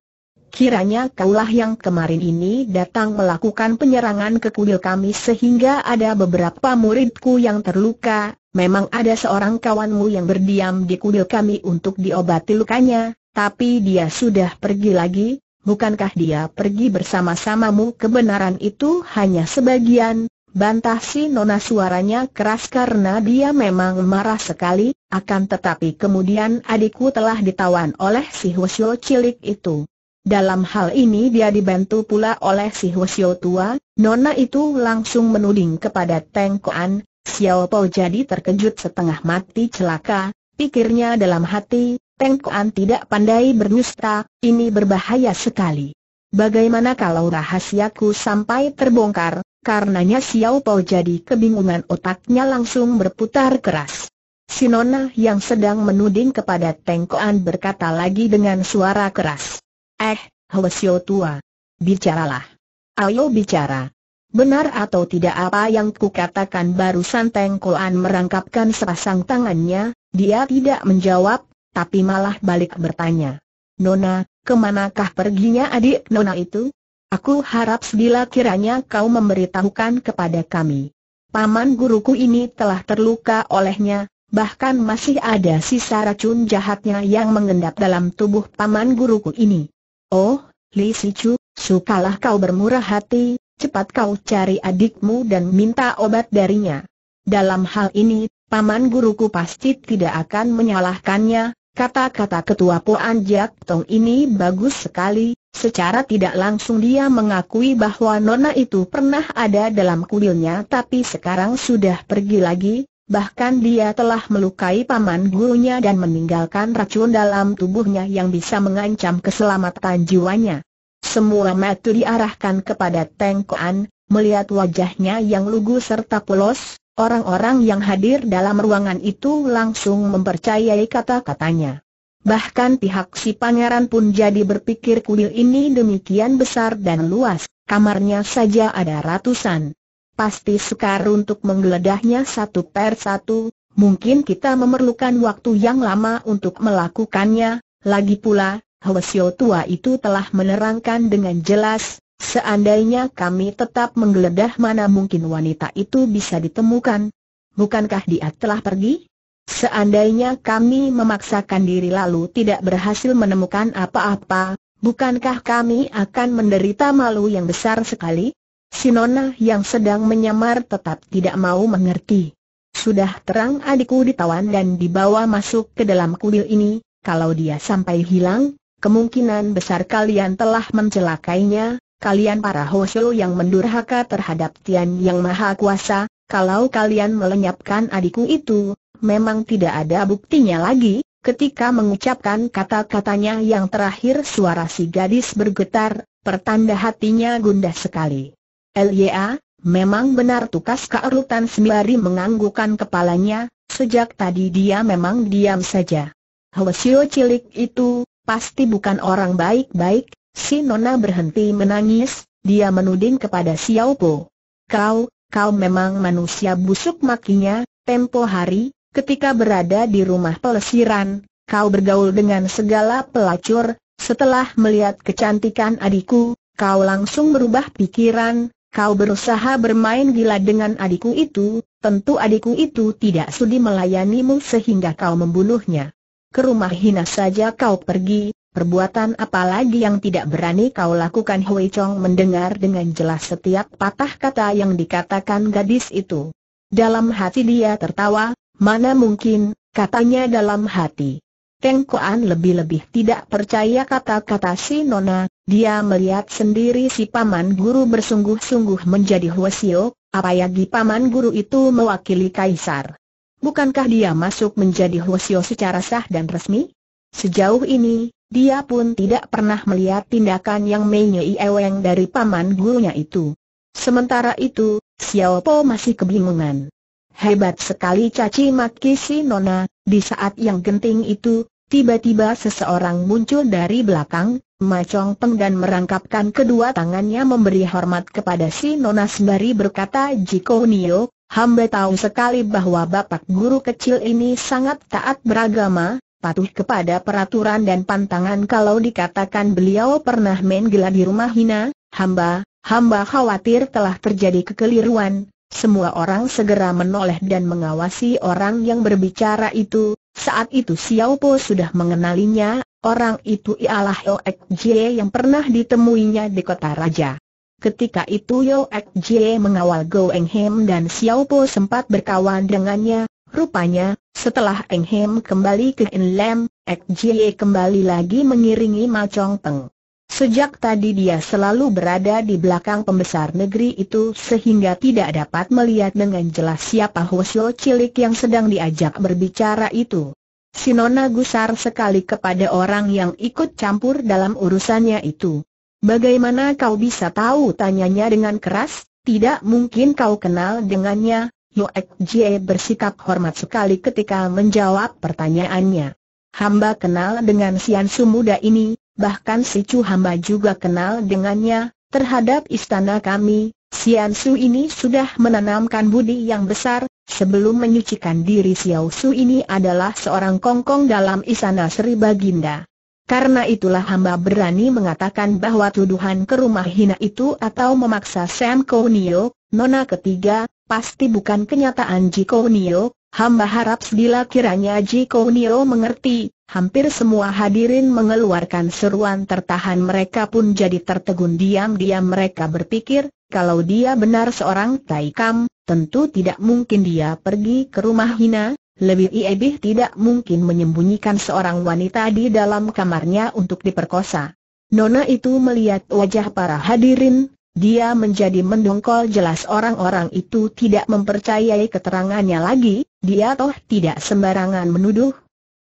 kiranya kaulah yang kemarin ini datang melakukan penyerangan ke kuil kami sehingga ada beberapa muridku yang terluka. Memang ada seorang kawanmu yang berdiam di kuil kami untuk diobati lukanya, tapi dia sudah pergi lagi. Bukankah dia pergi bersama-samamu? Kebenaran itu hanya sebagian, bantah si nona. Suaranya keras karena dia memang marah sekali. Akan tetapi kemudian adikku telah ditawan oleh si Hwasyo cilik itu. Dalam hal ini dia dibantu pula oleh si Hwasyo tua. Nona itu langsung menuding kepada Teng Koan. Xiao Po jadi terkejut setengah mati. Celaka, pikirnya dalam hati. Teng Koan tidak pandai berdusta, ini berbahaya sekali. Bagaimana kalau rahasiaku sampai terbongkar? Karenanya Xiao Po jadi kebingungan, otaknya langsung berputar keras. Si nona yang sedang menuding kepada Teng Koan berkata lagi dengan suara keras. Eh, Hwasyo tua, bicaralah. Ayo bicara. Benar atau tidak apa yang kukatakan barusan? Teng Koan merangkapkan sepasang tangannya, dia tidak menjawab, tapi malah balik bertanya, nona, kemanakah perginya adik nona itu? Aku harap bila kiranya kau memberitahukan kepada kami. Paman guruku ini telah terluka olehnya, bahkan masih ada sisa racun jahatnya yang mengendap dalam tubuh paman guruku ini. Oh, Li Sichu, sukalah kau bermurah hati, cepat kau cari adikmu dan minta obat darinya. Dalam hal ini, paman guruku pasti tidak akan menyalahkannya. Kata-kata ketua Puan Jiak Tong ini bagus sekali. Secara tidak langsung dia mengakui bahwa nona itu pernah ada dalam kuilnya, tapi sekarang sudah pergi lagi. Bahkan dia telah melukai paman gurunya dan meninggalkan racun dalam tubuhnya yang bisa mengancam keselamatan jiwanya. Semua mata diarahkan kepada Teng Koan. Melihat wajahnya yang lugu serta polos, orang-orang yang hadir dalam ruangan itu langsung mempercayai kata-katanya. Bahkan pihak si pangeran pun jadi berpikir kuil ini demikian besar dan luas, kamarnya saja ada ratusan. Pasti sukar untuk menggeledahnya satu per satu, mungkin kita memerlukan waktu yang lama untuk melakukannya. Lagi pula, Hwasyo tua itu telah menerangkan dengan jelas, seandainya kami tetap menggeledah, mana mungkin wanita itu bisa ditemukan? Bukankah dia telah pergi? Seandainya kami memaksakan diri lalu tidak berhasil menemukan apa-apa, bukankah kami akan menderita malu yang besar sekali? Si nona yang sedang menyamar tetap tidak mau mengerti. Sudah terang adikku ditawan dan dibawa masuk ke dalam kuil ini. Kalau dia sampai hilang, kemungkinan besar kalian telah mencelakainya. Kalian para Hwasyo yang mendurhaka terhadap Tian Yang Maha Kuasa, kalau kalian melenyapkan adikku itu, memang tidak ada buktinya lagi. Ketika mengucapkan kata-katanya yang terakhir, suara si gadis bergetar, pertanda hatinya gundah sekali. Lya, Memang benar, tukas Kaarutan sembari menganggukkan kepalanya. Sejak tadi dia memang diam saja. Hwasio cilik itu pasti bukan orang baik-baik. Si Nona berhenti menangis. Dia menuding kepada Xiao Po. Kau, kau memang manusia busuk, makinya. Tempo hari, ketika berada di rumah pelesiran, kau bergaul dengan segala pelacur. Setelah melihat kecantikan adikku, kau langsung berubah pikiran. Kau berusaha bermain gila dengan adikku itu. Tentu adikku itu tidak sudi melayanimu sehingga kau membunuhnya. Ke rumah Hina saja kau pergi. Perbuatan apalagi yang tidak berani kau lakukan? Hui Chong mendengar dengan jelas setiap patah kata yang dikatakan gadis itu. Dalam hati dia tertawa, mana mungkin, katanya dalam hati. Teng Koan lebih-lebih tidak percaya kata-kata si Nona. Dia melihat sendiri si paman guru bersungguh-sungguh menjadi Hwasio, apalagi paman guru itu mewakili kaisar. Bukankah dia masuk menjadi Hwasio secara sah dan resmi? Sejauh ini dia pun tidak pernah melihat tindakan yang menyei eweng dari paman gurunya itu. Sementara itu, Xiao Po masih kebingungan. Hebat sekali caci maki si Nona. Di saat yang genting itu, tiba-tiba seseorang muncul dari belakang. Macong Peng dan merangkapkan kedua tangannya memberi hormat kepada si Nona sembari berkata, Jiko Nio, hamba tahu sekali bahwa bapak guru kecil ini sangat taat beragama, patuh kepada peraturan dan pantangan. Kalau dikatakan beliau pernah main gila di rumah Hina, hamba, hamba khawatir telah terjadi kekeliruan. Semua orang segera menoleh dan mengawasi orang yang berbicara itu. Saat itu Xiao Po sudah mengenalinya. Orang itu ialah Yoek Jie yang pernah ditemuinya di kota raja. Ketika itu Yoek Jie mengawal Go Eng Hem dan Xiao Po sempat berkawan dengannya. Rupanya, setelah Eng Hem kembali ke Inlam, Ek Jie kembali lagi mengiringi Macong Peng. Sejak tadi dia selalu berada di belakang pembesar negeri itu sehingga tidak dapat melihat dengan jelas siapa Hwasio cilik yang sedang diajak berbicara itu. Si Nona gusar sekali kepada orang yang ikut campur dalam urusannya itu. Bagaimana kau bisa tahu? Tanyanya dengan keras. Tidak mungkin kau kenal dengannya. Yoek Jie bersikap hormat sekali ketika menjawab pertanyaannya. Hamba kenal dengan Siansu muda ini, bahkan si Chu hamba juga kenal dengannya. Terhadap istana kami, Siansu ini sudah menanamkan budi yang besar. Sebelum menyucikan diri, Siansu ini adalah seorang kongkong dalam istana Sri Baginda. Karena itulah hamba berani mengatakan bahwa tuduhan ke rumah Hina itu atau memaksa Sam Kounio, Nona ketiga, pasti bukan kenyataan. Jiko Nio, hamba harap bila kiranya Jiko Nio mengerti. Hampir semua hadirin mengeluarkan seruan tertahan, mereka pun jadi tertegun. Diam-diam mereka berpikir, kalau dia benar seorang Taikam, tentu tidak mungkin dia pergi ke rumah Hina. Lebih-lebih tidak mungkin menyembunyikan seorang wanita di dalam kamarnya untuk diperkosa. Nona itu melihat wajah para hadirin. Dia menjadi mendongkol. Jelas orang-orang itu tidak mempercayai keterangannya lagi. Dia toh tidak sembarangan menuduh.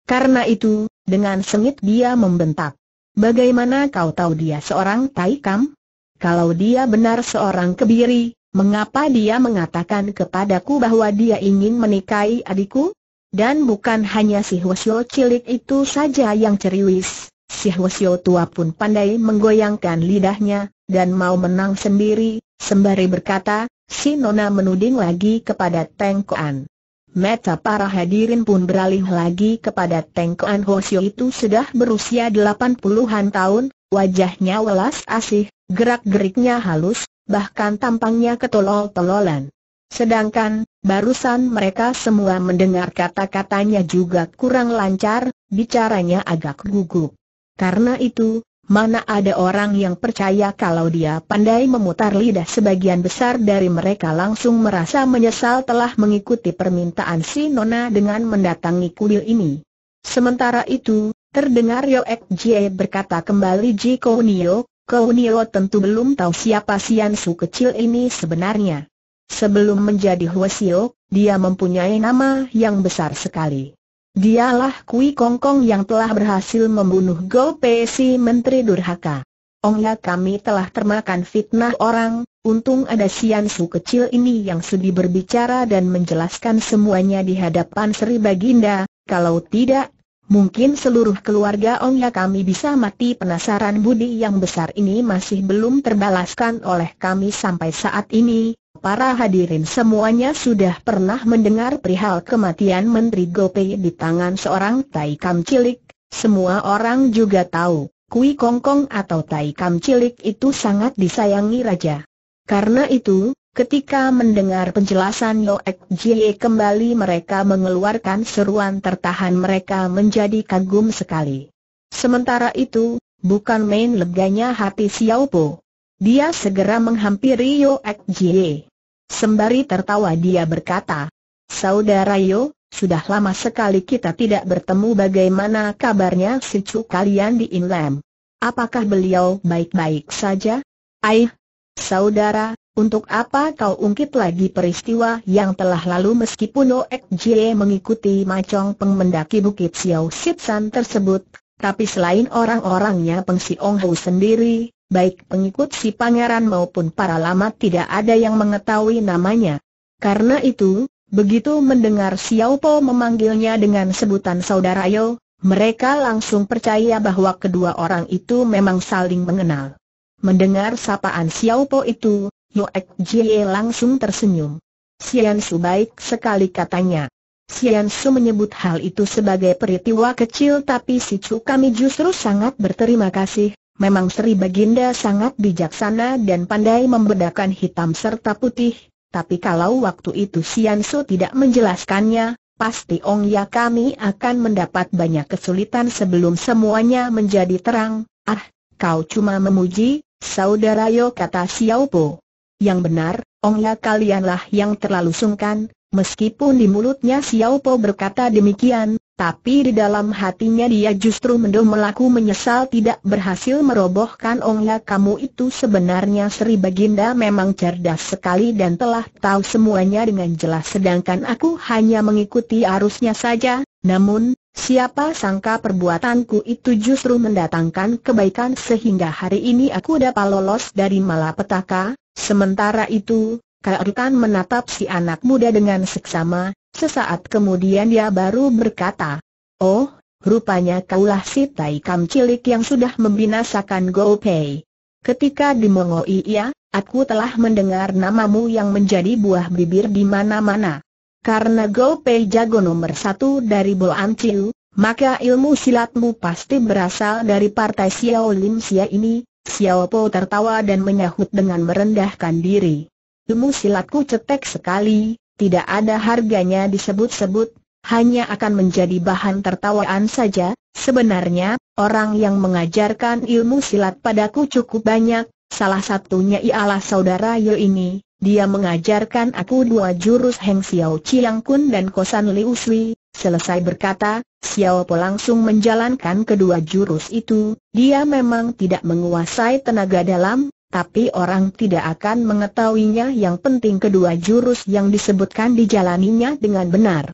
Karena itu, dengan sengit dia membentak. Bagaimana kau tahu dia seorang Taikam? Kalau dia benar seorang kebiri, mengapa dia mengatakan kepadaku bahwa dia ingin menikahi adikku? Dan bukan hanya si Hwasio cilik itu saja yang ceriwis. Si Hwasio tua pun pandai menggoyangkan lidahnya dan mau menang sendiri. Sembari berkata, si Nona menuding lagi kepada Teng Koan. Mata para hadirin pun beralih lagi kepada Teng Koan. Hwasio itu sudah berusia delapan puluhan tahun. Wajahnya welas asih, gerak-geriknya halus, bahkan tampangnya ketolol-tololan. Sedangkan barusan mereka semua mendengar kata-katanya juga kurang lancar. Bicaranya agak gugup. Karena itu, mana ada orang yang percaya kalau dia pandai memutar lidah? Sebagian besar dari mereka langsung merasa menyesal telah mengikuti permintaan si Nona dengan mendatangi kuil ini. Sementara itu, terdengar Yoek Jie berkata kembali, Jiko Nio, Kau Nio tentu belum tahu siapa Siansu kecil ini sebenarnya. Sebelum menjadi Hwasio, dia mempunyai nama yang besar sekali. Dialah Kui Kongkong yang telah berhasil membunuh Go Pei, si menteri durhaka. Ongya, kami telah termakan fitnah orang. Untung ada Siansu kecil ini yang sudi berbicara dan menjelaskan semuanya di hadapan Sri Baginda, kalau tidak, mungkin seluruh keluarga Ong Ya kami bisa mati penasaran. Budi yang besar ini masih belum terbalaskan oleh kami sampai saat ini. Para hadirin semuanya sudah pernah mendengar perihal kematian Menteri Gopei di tangan seorang Tai Kam cilik, semua orang juga tahu, Kui Kongkong atau Tai Kam cilik itu sangat disayangi raja. Karena itu, ketika mendengar penjelasan Yoek Jie kembali mereka mengeluarkan seruan tertahan, mereka menjadi kagum sekali. Sementara itu, bukan main leganya hati Xiao Po. Dia segera menghampiri Yoek Jie. Sembari tertawa dia berkata, "Saudara Yo, sudah lama sekali kita tidak bertemu, bagaimana kabarnya si cu kalian di Inlam? Apakah beliau baik-baik saja?" "Aih, saudara, untuk apa kau ungkit lagi peristiwa yang telah lalu?" Meskipun Yoek Jie mengikuti Macong Peng mendaki bukit Xiao Sitsan tersebut, tapi selain orang-orangnya Peng Siong Hu sendiri, baik pengikut si pangeran maupun para lama tidak ada yang mengetahui namanya. Karena itu, begitu mendengar Xiao Po memanggilnya dengan sebutan saudara Yo, mereka langsung percaya bahwa kedua orang itu memang saling mengenal. Mendengar sapaan Xiao Po itu, Yoek Jie langsung tersenyum. "Siansu baik sekali," katanya. "Siansu menyebut hal itu sebagai peristiwa kecil, tapi si cu kami justru sangat berterima kasih. Memang Sri Baginda sangat bijaksana dan pandai membedakan hitam serta putih, tapi kalau waktu itu Siansu tidak menjelaskannya, pasti Ong Ya kami akan mendapat banyak kesulitan sebelum semuanya menjadi terang." "Ah, kau cuma memuji, saudara Yo," kata Xiao Po. "Yang benar, Ong Ya kalianlah yang terlalu sungkan." Meskipun di mulutnya Xiao Po berkata demikian, tapi di dalam hatinya dia justru mendemelaku menyesal tidak berhasil merobohkan Ong Ya kamu itu. Sebenarnya Sri Baginda memang cerdas sekali dan telah tahu semuanya dengan jelas, sedangkan aku hanya mengikuti arusnya saja. Namun, siapa sangka perbuatanku itu justru mendatangkan kebaikan sehingga hari ini aku dapat lolos dari malapetaka. Sementara itu, Karutan menatap si anak muda dengan seksama, sesaat kemudian dia baru berkata, "Oh, rupanya kaulah si Tai Kam cilik yang sudah membinasakan Gopei. Ketika di Mongoi ya, aku telah mendengar namamu yang menjadi buah bibir di mana-mana. Karena Gopei jago nomor satu dari Boan Chiu, maka ilmu silatmu pasti berasal dari partai Xiao Lim Xia ini." Xiao Po tertawa dan menyahut dengan merendahkan diri. "Ilmu silatku cetek sekali, tidak ada harganya disebut-sebut, hanya akan menjadi bahan tertawaan saja. Sebenarnya, orang yang mengajarkan ilmu silat padaku cukup banyak, salah satunya ialah saudara Yo ini. Dia mengajarkan aku dua jurus Heng Xiao Chiang Kun dan Kosan Liu Sui." Selesai berkata, Xiao Po langsung menjalankan kedua jurus itu. Dia memang tidak menguasai tenaga dalam, tapi orang tidak akan mengetahuinya. Yang penting kedua jurus yang disebutkan dijalaninya dengan benar.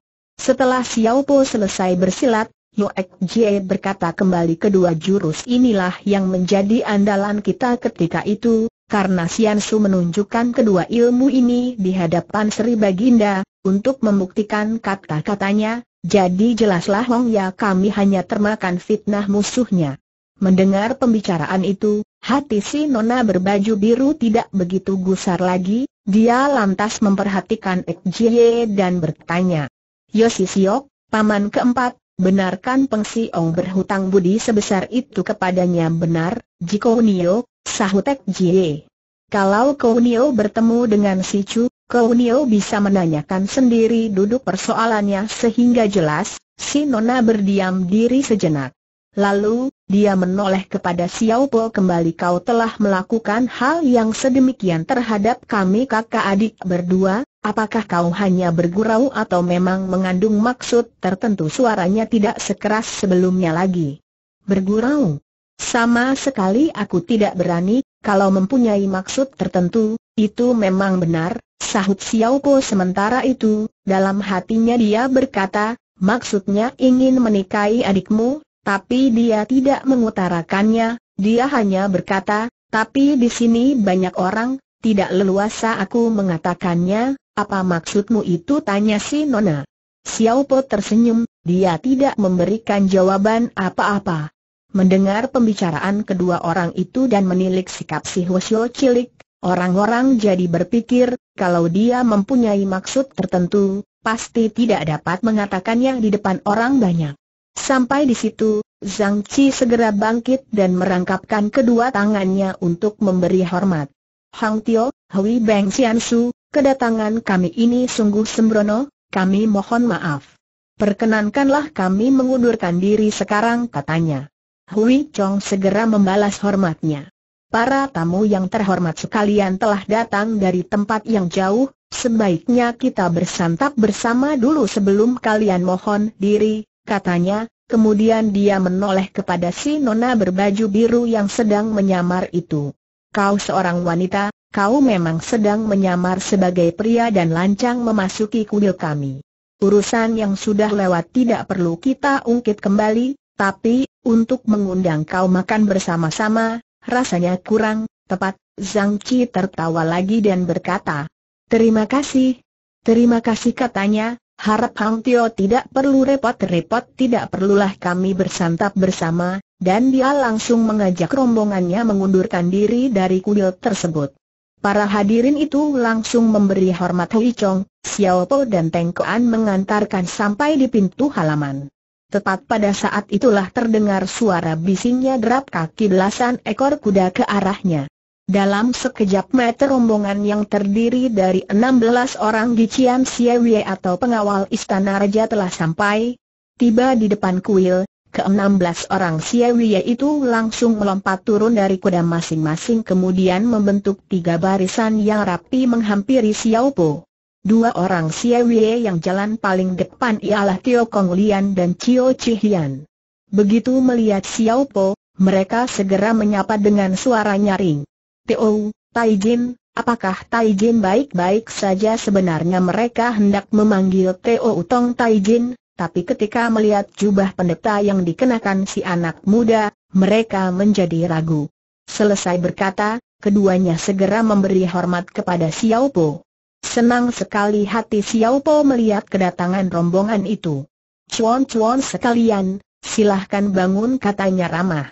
Setelah Xiao Po selesai bersilat, Yoek Jie berkata kembali, "Kedua jurus inilah yang menjadi andalan kita ketika itu. Karena Siansu menunjukkan kedua ilmu ini di hadapan Sri Baginda, untuk membuktikan kata-katanya, jadi jelaslah Ong Ya kami hanya termakan fitnah musuhnya." Mendengar pembicaraan itu, hati si nona berbaju biru tidak begitu gusar lagi. Dia lantas memperhatikan Ekjie dan bertanya, "Yosisiok, paman keempat, benarkan Peng Siong berhutang budi sebesar itu kepadanya?" "Benar, Jiko Nio," sahut Ekjie. "Kalau Kau Nio bertemu dengan si cu, Kau Nio bisa menanyakan sendiri duduk persoalannya sehingga jelas." Si nona berdiam diri sejenak. Lalu, dia menoleh kepada Xiao Po kembali, "Kau telah melakukan hal yang sedemikian terhadap kami kakak adik berdua, apakah kau hanya bergurau atau memang mengandung maksud tertentu?" Suaranya tidak sekeras sebelumnya lagi. "Bergurau? Sama sekali aku tidak berani. Kalau mempunyai maksud tertentu, itu memang benar," sahut Xiao Po. Sementara itu, dalam hatinya dia berkata, "Maksudnya ingin menikahi adikmu," tapi dia tidak mengutarakannya. Dia hanya berkata, "Tapi di sini banyak orang, Tidak leluasa aku mengatakannya. Apa maksudmu itu? Tanya si Nona. Xiao Po tersenyum, dia tidak memberikan jawaban apa-apa. Mendengar pembicaraan kedua orang itu dan menilik sikap si Hwasyo cilik, orang-orang jadi berpikir, kalau dia mempunyai maksud tertentu, pasti tidak dapat mengatakannya di depan orang banyak. Sampai di situ, Zhang Qi segera bangkit dan merangkapkan kedua tangannya untuk memberi hormat. Hang Tio, Hui Beng Xiansu, kedatangan kami ini sungguh sembrono, kami mohon maaf. Perkenankanlah kami mengundurkan diri sekarang, katanya. Hui Chong segera membalas hormatnya. Para tamu yang terhormat sekalian telah datang dari tempat yang jauh, sebaiknya kita bersantap bersama dulu sebelum kalian mohon diri, katanya, kemudian dia menoleh kepada si nona berbaju biru yang sedang menyamar itu. Kau seorang wanita, kau memang sedang menyamar sebagai pria dan lancang memasuki kuil kami. Urusan yang sudah lewat tidak perlu kita ungkit kembali, tapi, untuk mengundang kau makan bersama-sama, rasanya kurang tepat. Zhang Qi tertawa lagi dan berkata, terima kasih. Terima kasih, katanya, harap Hang Tio tidak perlu repot-repot. Tidak perlulah kami bersantap bersama. Dan dia langsung mengajak rombongannya mengundurkan diri dari kuil tersebut. Para hadirin itu langsung memberi hormat Hui Chong, Xiao Po dan Teng Koan mengantarkan sampai di pintu halaman. Tepat pada saat itulah terdengar suara bisingnya derap kaki belasan ekor kuda ke arahnya. Dalam sekejap mata rombongan yang terdiri dari enam belas orang di Cian Siewe atau pengawal istana raja telah sampai. Tiba di depan kuil, keenam belas orang Siewe itu langsung melompat turun dari kuda masing-masing kemudian membentuk tiga barisan yang rapi menghampiri Xiao Po. Dua orang Siewe yang jalan paling depan ialah Tio Kong Lian dan Cio Chihian. Begitu melihat Xiao Po, mereka segera menyapa dengan suara nyaring. Tio, Tai Jin, apakah Tai Jin baik-baik saja? Sebenarnya mereka hendak memanggil Tio Utong Tai Jin, tapi ketika melihat jubah pendeta yang dikenakan si anak muda, mereka menjadi ragu. Selesai berkata, keduanya segera memberi hormat kepada Xiao Po. Senang sekali hati Xiao Po melihat kedatangan rombongan itu. Cuan-cuan sekalian, silahkan bangun, katanya ramah.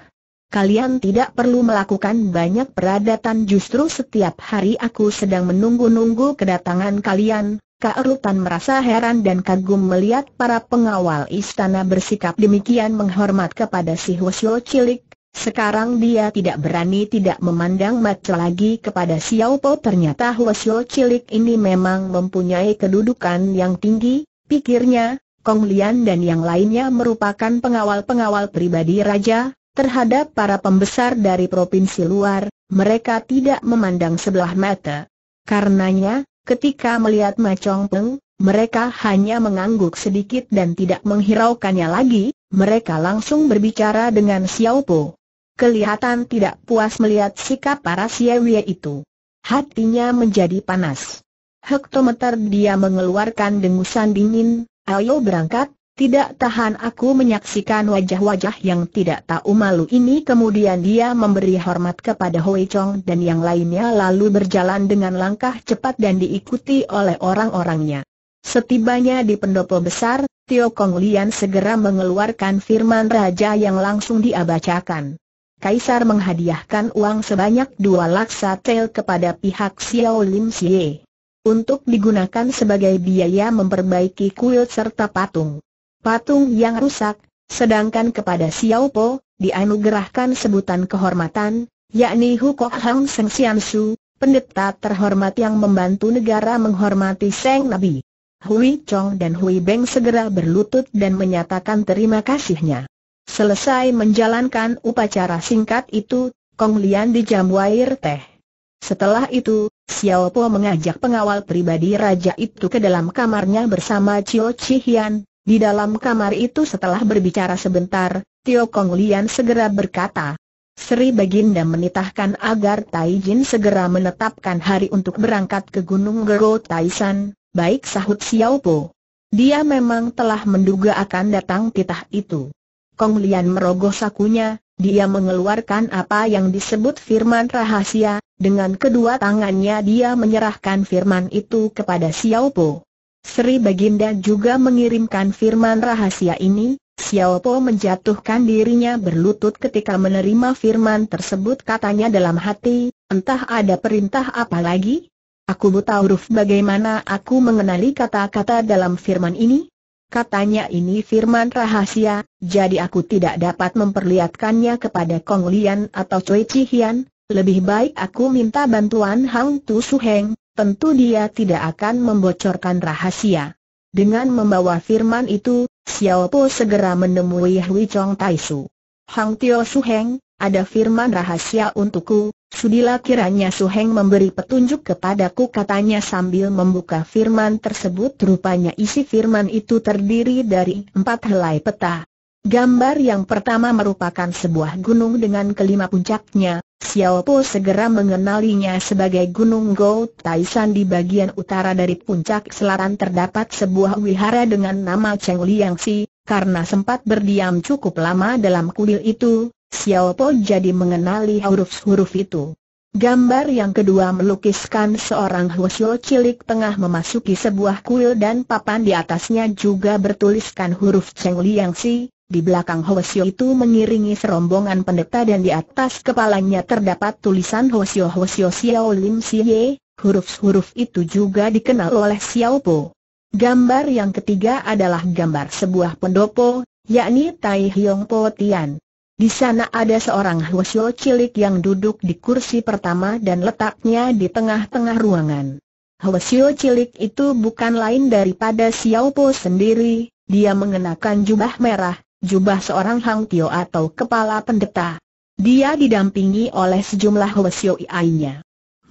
Kalian tidak perlu melakukan banyak peradatan, justru setiap hari aku sedang menunggu-nunggu kedatangan kalian. Kak Rutan merasa heran dan kagum melihat para pengawal istana bersikap demikian menghormat kepada si Hwasyo cilik. Sekarang dia tidak berani tidak memandang mata lagi kepada Xiao Po. Ternyata Hwasyo cilik ini memang mempunyai kedudukan yang tinggi, pikirnya. Kong Lian dan yang lainnya merupakan pengawal-pengawal pribadi raja. Terhadap para pembesar dari provinsi luar, mereka tidak memandang sebelah mata. Karenanya, ketika melihat Ma Chong Peng, mereka hanya mengangguk sedikit dan tidak menghiraukannya lagi. Mereka langsung berbicara dengan Xiao Po. Kelihatan tidak puas melihat sikap para Siewe itu. Hatinya menjadi panas. Hektometer dia mengeluarkan dengusan dingin, ayo berangkat, tidak tahan aku menyaksikan wajah-wajah yang tidak tahu malu ini. Kemudian dia memberi hormat kepada Hui Chong dan yang lainnya lalu berjalan dengan langkah cepat dan diikuti oleh orang-orangnya. Setibanya di pendopo besar, Tio Kong Lian segera mengeluarkan firman raja yang langsung diabacakan. Kaisar menghadiahkan uang sebanyak dua laksa tel kepada pihak Xiao Lim Xie untuk digunakan sebagai biaya memperbaiki kuil serta patung. Patung yang rusak, sedangkan kepada Xiao Po, dianugerahkan sebutan kehormatan, yakni Huko Hang Seng Xiansu, pendeta terhormat yang membantu negara menghormati Sang Nabi. Hui Chong dan Hui Beng segera berlutut dan menyatakan terima kasihnya. Selesai menjalankan upacara singkat itu, Kong Lian dijamu air teh. Setelah itu, Xiao Po mengajak pengawal pribadi raja itu ke dalam kamarnya bersama Cio Chihian. Di dalam kamar itu setelah berbicara sebentar, Tio Kong Lian segera berkata, Sri Baginda menitahkan agar Tai Jin segera menetapkan hari untuk berangkat ke Gunung Gero Taishan. Baik, sahut Xiao Po. Dia memang telah menduga akan datang titah itu. Kong Lian merogoh sakunya, Dia mengeluarkan apa yang disebut firman rahasia. Dengan kedua tangannya dia menyerahkan firman itu kepada Xiao Po. Sri Baginda juga mengirimkan firman rahasia ini. Xiao Po menjatuhkan dirinya berlutut ketika menerima firman tersebut. Katanya dalam hati, entah ada perintah apa lagi? Aku buta huruf, bagaimana aku mengenali kata-kata dalam firman ini? Katanya ini firman rahasia, jadi aku tidak dapat memperlihatkannya kepada Kong Lian atau Cui Chi Hian. Lebih baik aku minta bantuan Hang Tu Su Heng, tentu dia tidak akan membocorkan rahasia. Dengan membawa firman itu, Xiao Po segera menemui Hui Chong Tai Su. Hang Tio Su Heng, ada firman rahasia untukku, sudilah kiranya Su Heng memberi petunjuk kepadaku, katanya sambil membuka firman tersebut. Rupanya isi firman itu terdiri dari empat helai peta. Gambar yang pertama merupakan sebuah gunung dengan kelima puncaknya. Xiao Po segera mengenalinya sebagai Gunung Go Taishan. Di bagian utara dari puncak selatan terdapat sebuah wihara dengan nama Cheng Liangsi. Karena sempat berdiam cukup lama dalam kuil itu, Xiao Po jadi mengenali huruf-huruf itu. Gambar yang kedua melukiskan seorang hwasyo cilik tengah memasuki sebuah kuil dan papan di atasnya juga bertuliskan huruf Cheng Liangsi. Di belakang hwasyo itu mengiringi serombongan pendeta dan di atas kepalanya terdapat tulisan hwasyo hwasyo Xiao Lim Siye. Huruf-huruf itu juga dikenal oleh Xiao Po. Gambar yang ketiga adalah gambar sebuah pendopo, yakni Tai Hiong Po Tian. Di sana ada seorang hwasyo cilik yang duduk di kursi pertama dan letaknya di tengah-tengah ruangan. Hwasyo cilik itu bukan lain daripada Xiao Po sendiri. Dia mengenakan jubah merah, jubah seorang Hang Tio atau kepala pendeta. Dia didampingi oleh sejumlah hwasyo lainnya.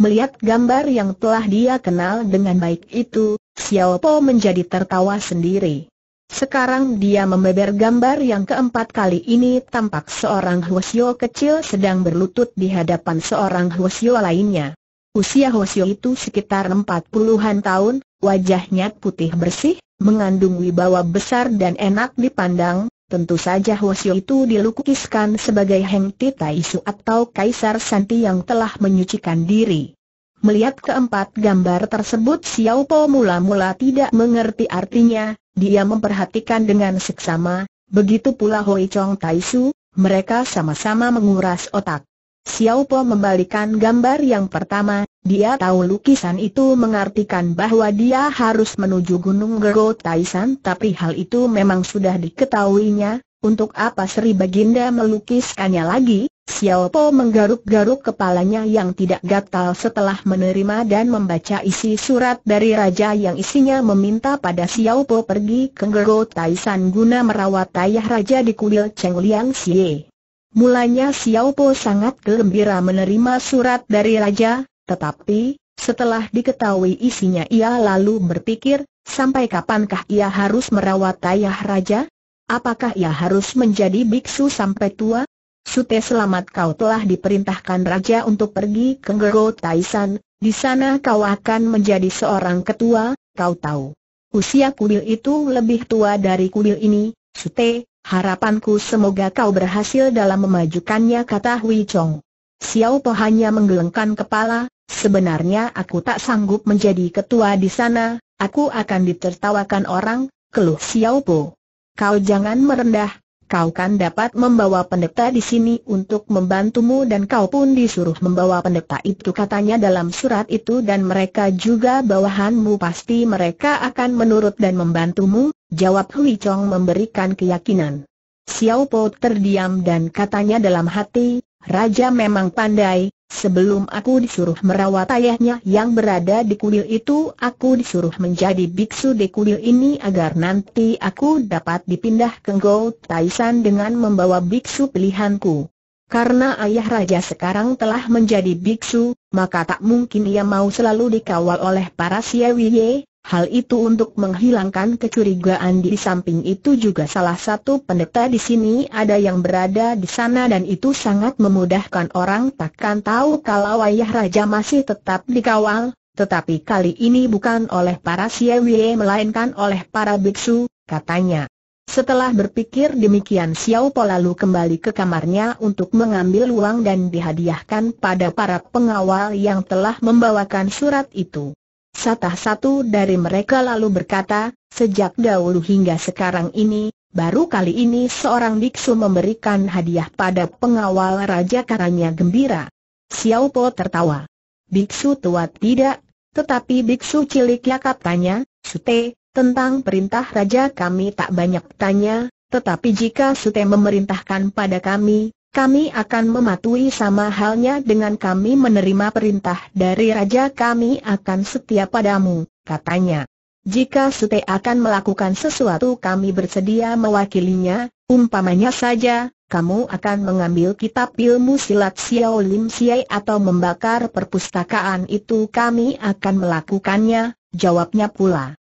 Melihat gambar yang telah dia kenal dengan baik itu, Xiao Po menjadi tertawa sendiri. Sekarang dia membeber gambar yang keempat. Kali ini tampak seorang hwasyo kecil sedang berlutut di hadapan seorang hwasyo lainnya. Usia hwasyo itu sekitar empat puluhan tahun, wajahnya putih bersih, mengandung wibawa besar dan enak dipandang. Tentu saja hwasyo itu dilukiskan sebagai Heng Ti Tai Su atau Kaisar Santi yang telah menyucikan diri. Melihat keempat gambar tersebut, Xiao Po mula-mula tidak mengerti artinya. Dia memperhatikan dengan seksama, begitu pula Hui Chong Tai Su. Mereka sama-sama menguras otak. Xiao Po membalikan gambar yang pertama. Dia tahu lukisan itu mengartikan bahwa dia harus menuju Gunung Go Taishan, tapi hal itu memang sudah diketahuinya. Untuk apa Sri Baginda melukiskannya lagi? Xiao Po menggaruk-garuk kepalanya yang tidak gatal setelah menerima dan membaca isi surat dari raja yang isinya meminta pada Xiao Po pergi ke Go Taishan guna merawat ayah raja di kuil Cheng Liangsi. Mulanya Xiao Po sangat gembira menerima surat dari raja, tetapi setelah diketahui isinya ia lalu berpikir, sampai kapankah ia harus merawat ayah raja? Apakah ia harus menjadi biksu sampai tua? Sute selamat, kau telah diperintahkan raja untuk pergi ke Go Taishan. Di sana kau akan menjadi seorang ketua. Kau tahu, usia kuil itu lebih tua dari kuil ini. Sute, harapanku semoga kau berhasil dalam memajukannya, kata Hui Chong. Xiao Po hanya menggelengkan kepala. Sebenarnya aku tak sanggup menjadi ketua di sana. Aku akan ditertawakan orang, keluh Xiao Po. Kau jangan merendah, kau kan dapat membawa pendeta di sini untuk membantumu dan kau pun disuruh membawa pendeta itu, katanya dalam surat itu, dan mereka juga bawahanmu, pasti mereka akan menurut dan membantumu, jawab Hui Chong memberikan keyakinan. Xiao Po terdiam dan katanya dalam hati, raja memang pandai. Sebelum aku disuruh merawat ayahnya yang berada di kuil itu, aku disuruh menjadi biksu di kuil ini agar nanti aku dapat dipindah ke Go Taishan dengan membawa biksu pilihanku. Karena ayah raja sekarang telah menjadi biksu, maka tak mungkin ia mau selalu dikawal oleh para siawiye. Hal itu untuk menghilangkan kecurigaan. Di samping itu juga salah satu pendeta di sini ada yang berada di sana, dan itu sangat memudahkan orang takkan tahu kalau ayah raja masih tetap dikawal. Tetapi kali ini bukan oleh para siawiye melainkan oleh para biksu, katanya. Setelah berpikir demikian, Xiao Po lalu kembali ke kamarnya untuk mengambil uang dan dihadiahkan pada para pengawal yang telah membawakan surat itu. Salah satu dari mereka lalu berkata, sejak dahulu hingga sekarang ini, baru kali ini seorang biksu memberikan hadiah pada pengawal raja karanya gembira. Xiao Po tertawa. Biksu tua tidak, tetapi biksu cilik ya, katanya, Sute. Tentang perintah raja kami tak banyak tanya, tetapi jika Sute memerintahkan pada kami, kami akan mematuhi sama halnya dengan kami menerima perintah dari raja, kami akan setia padamu, katanya. Jika Sute akan melakukan sesuatu, kami bersedia mewakilinya, umpamanya saja, kamu akan mengambil kitab ilmu silat Xiao Lim Siai atau membakar perpustakaan itu, kami akan melakukannya, jawabnya pula.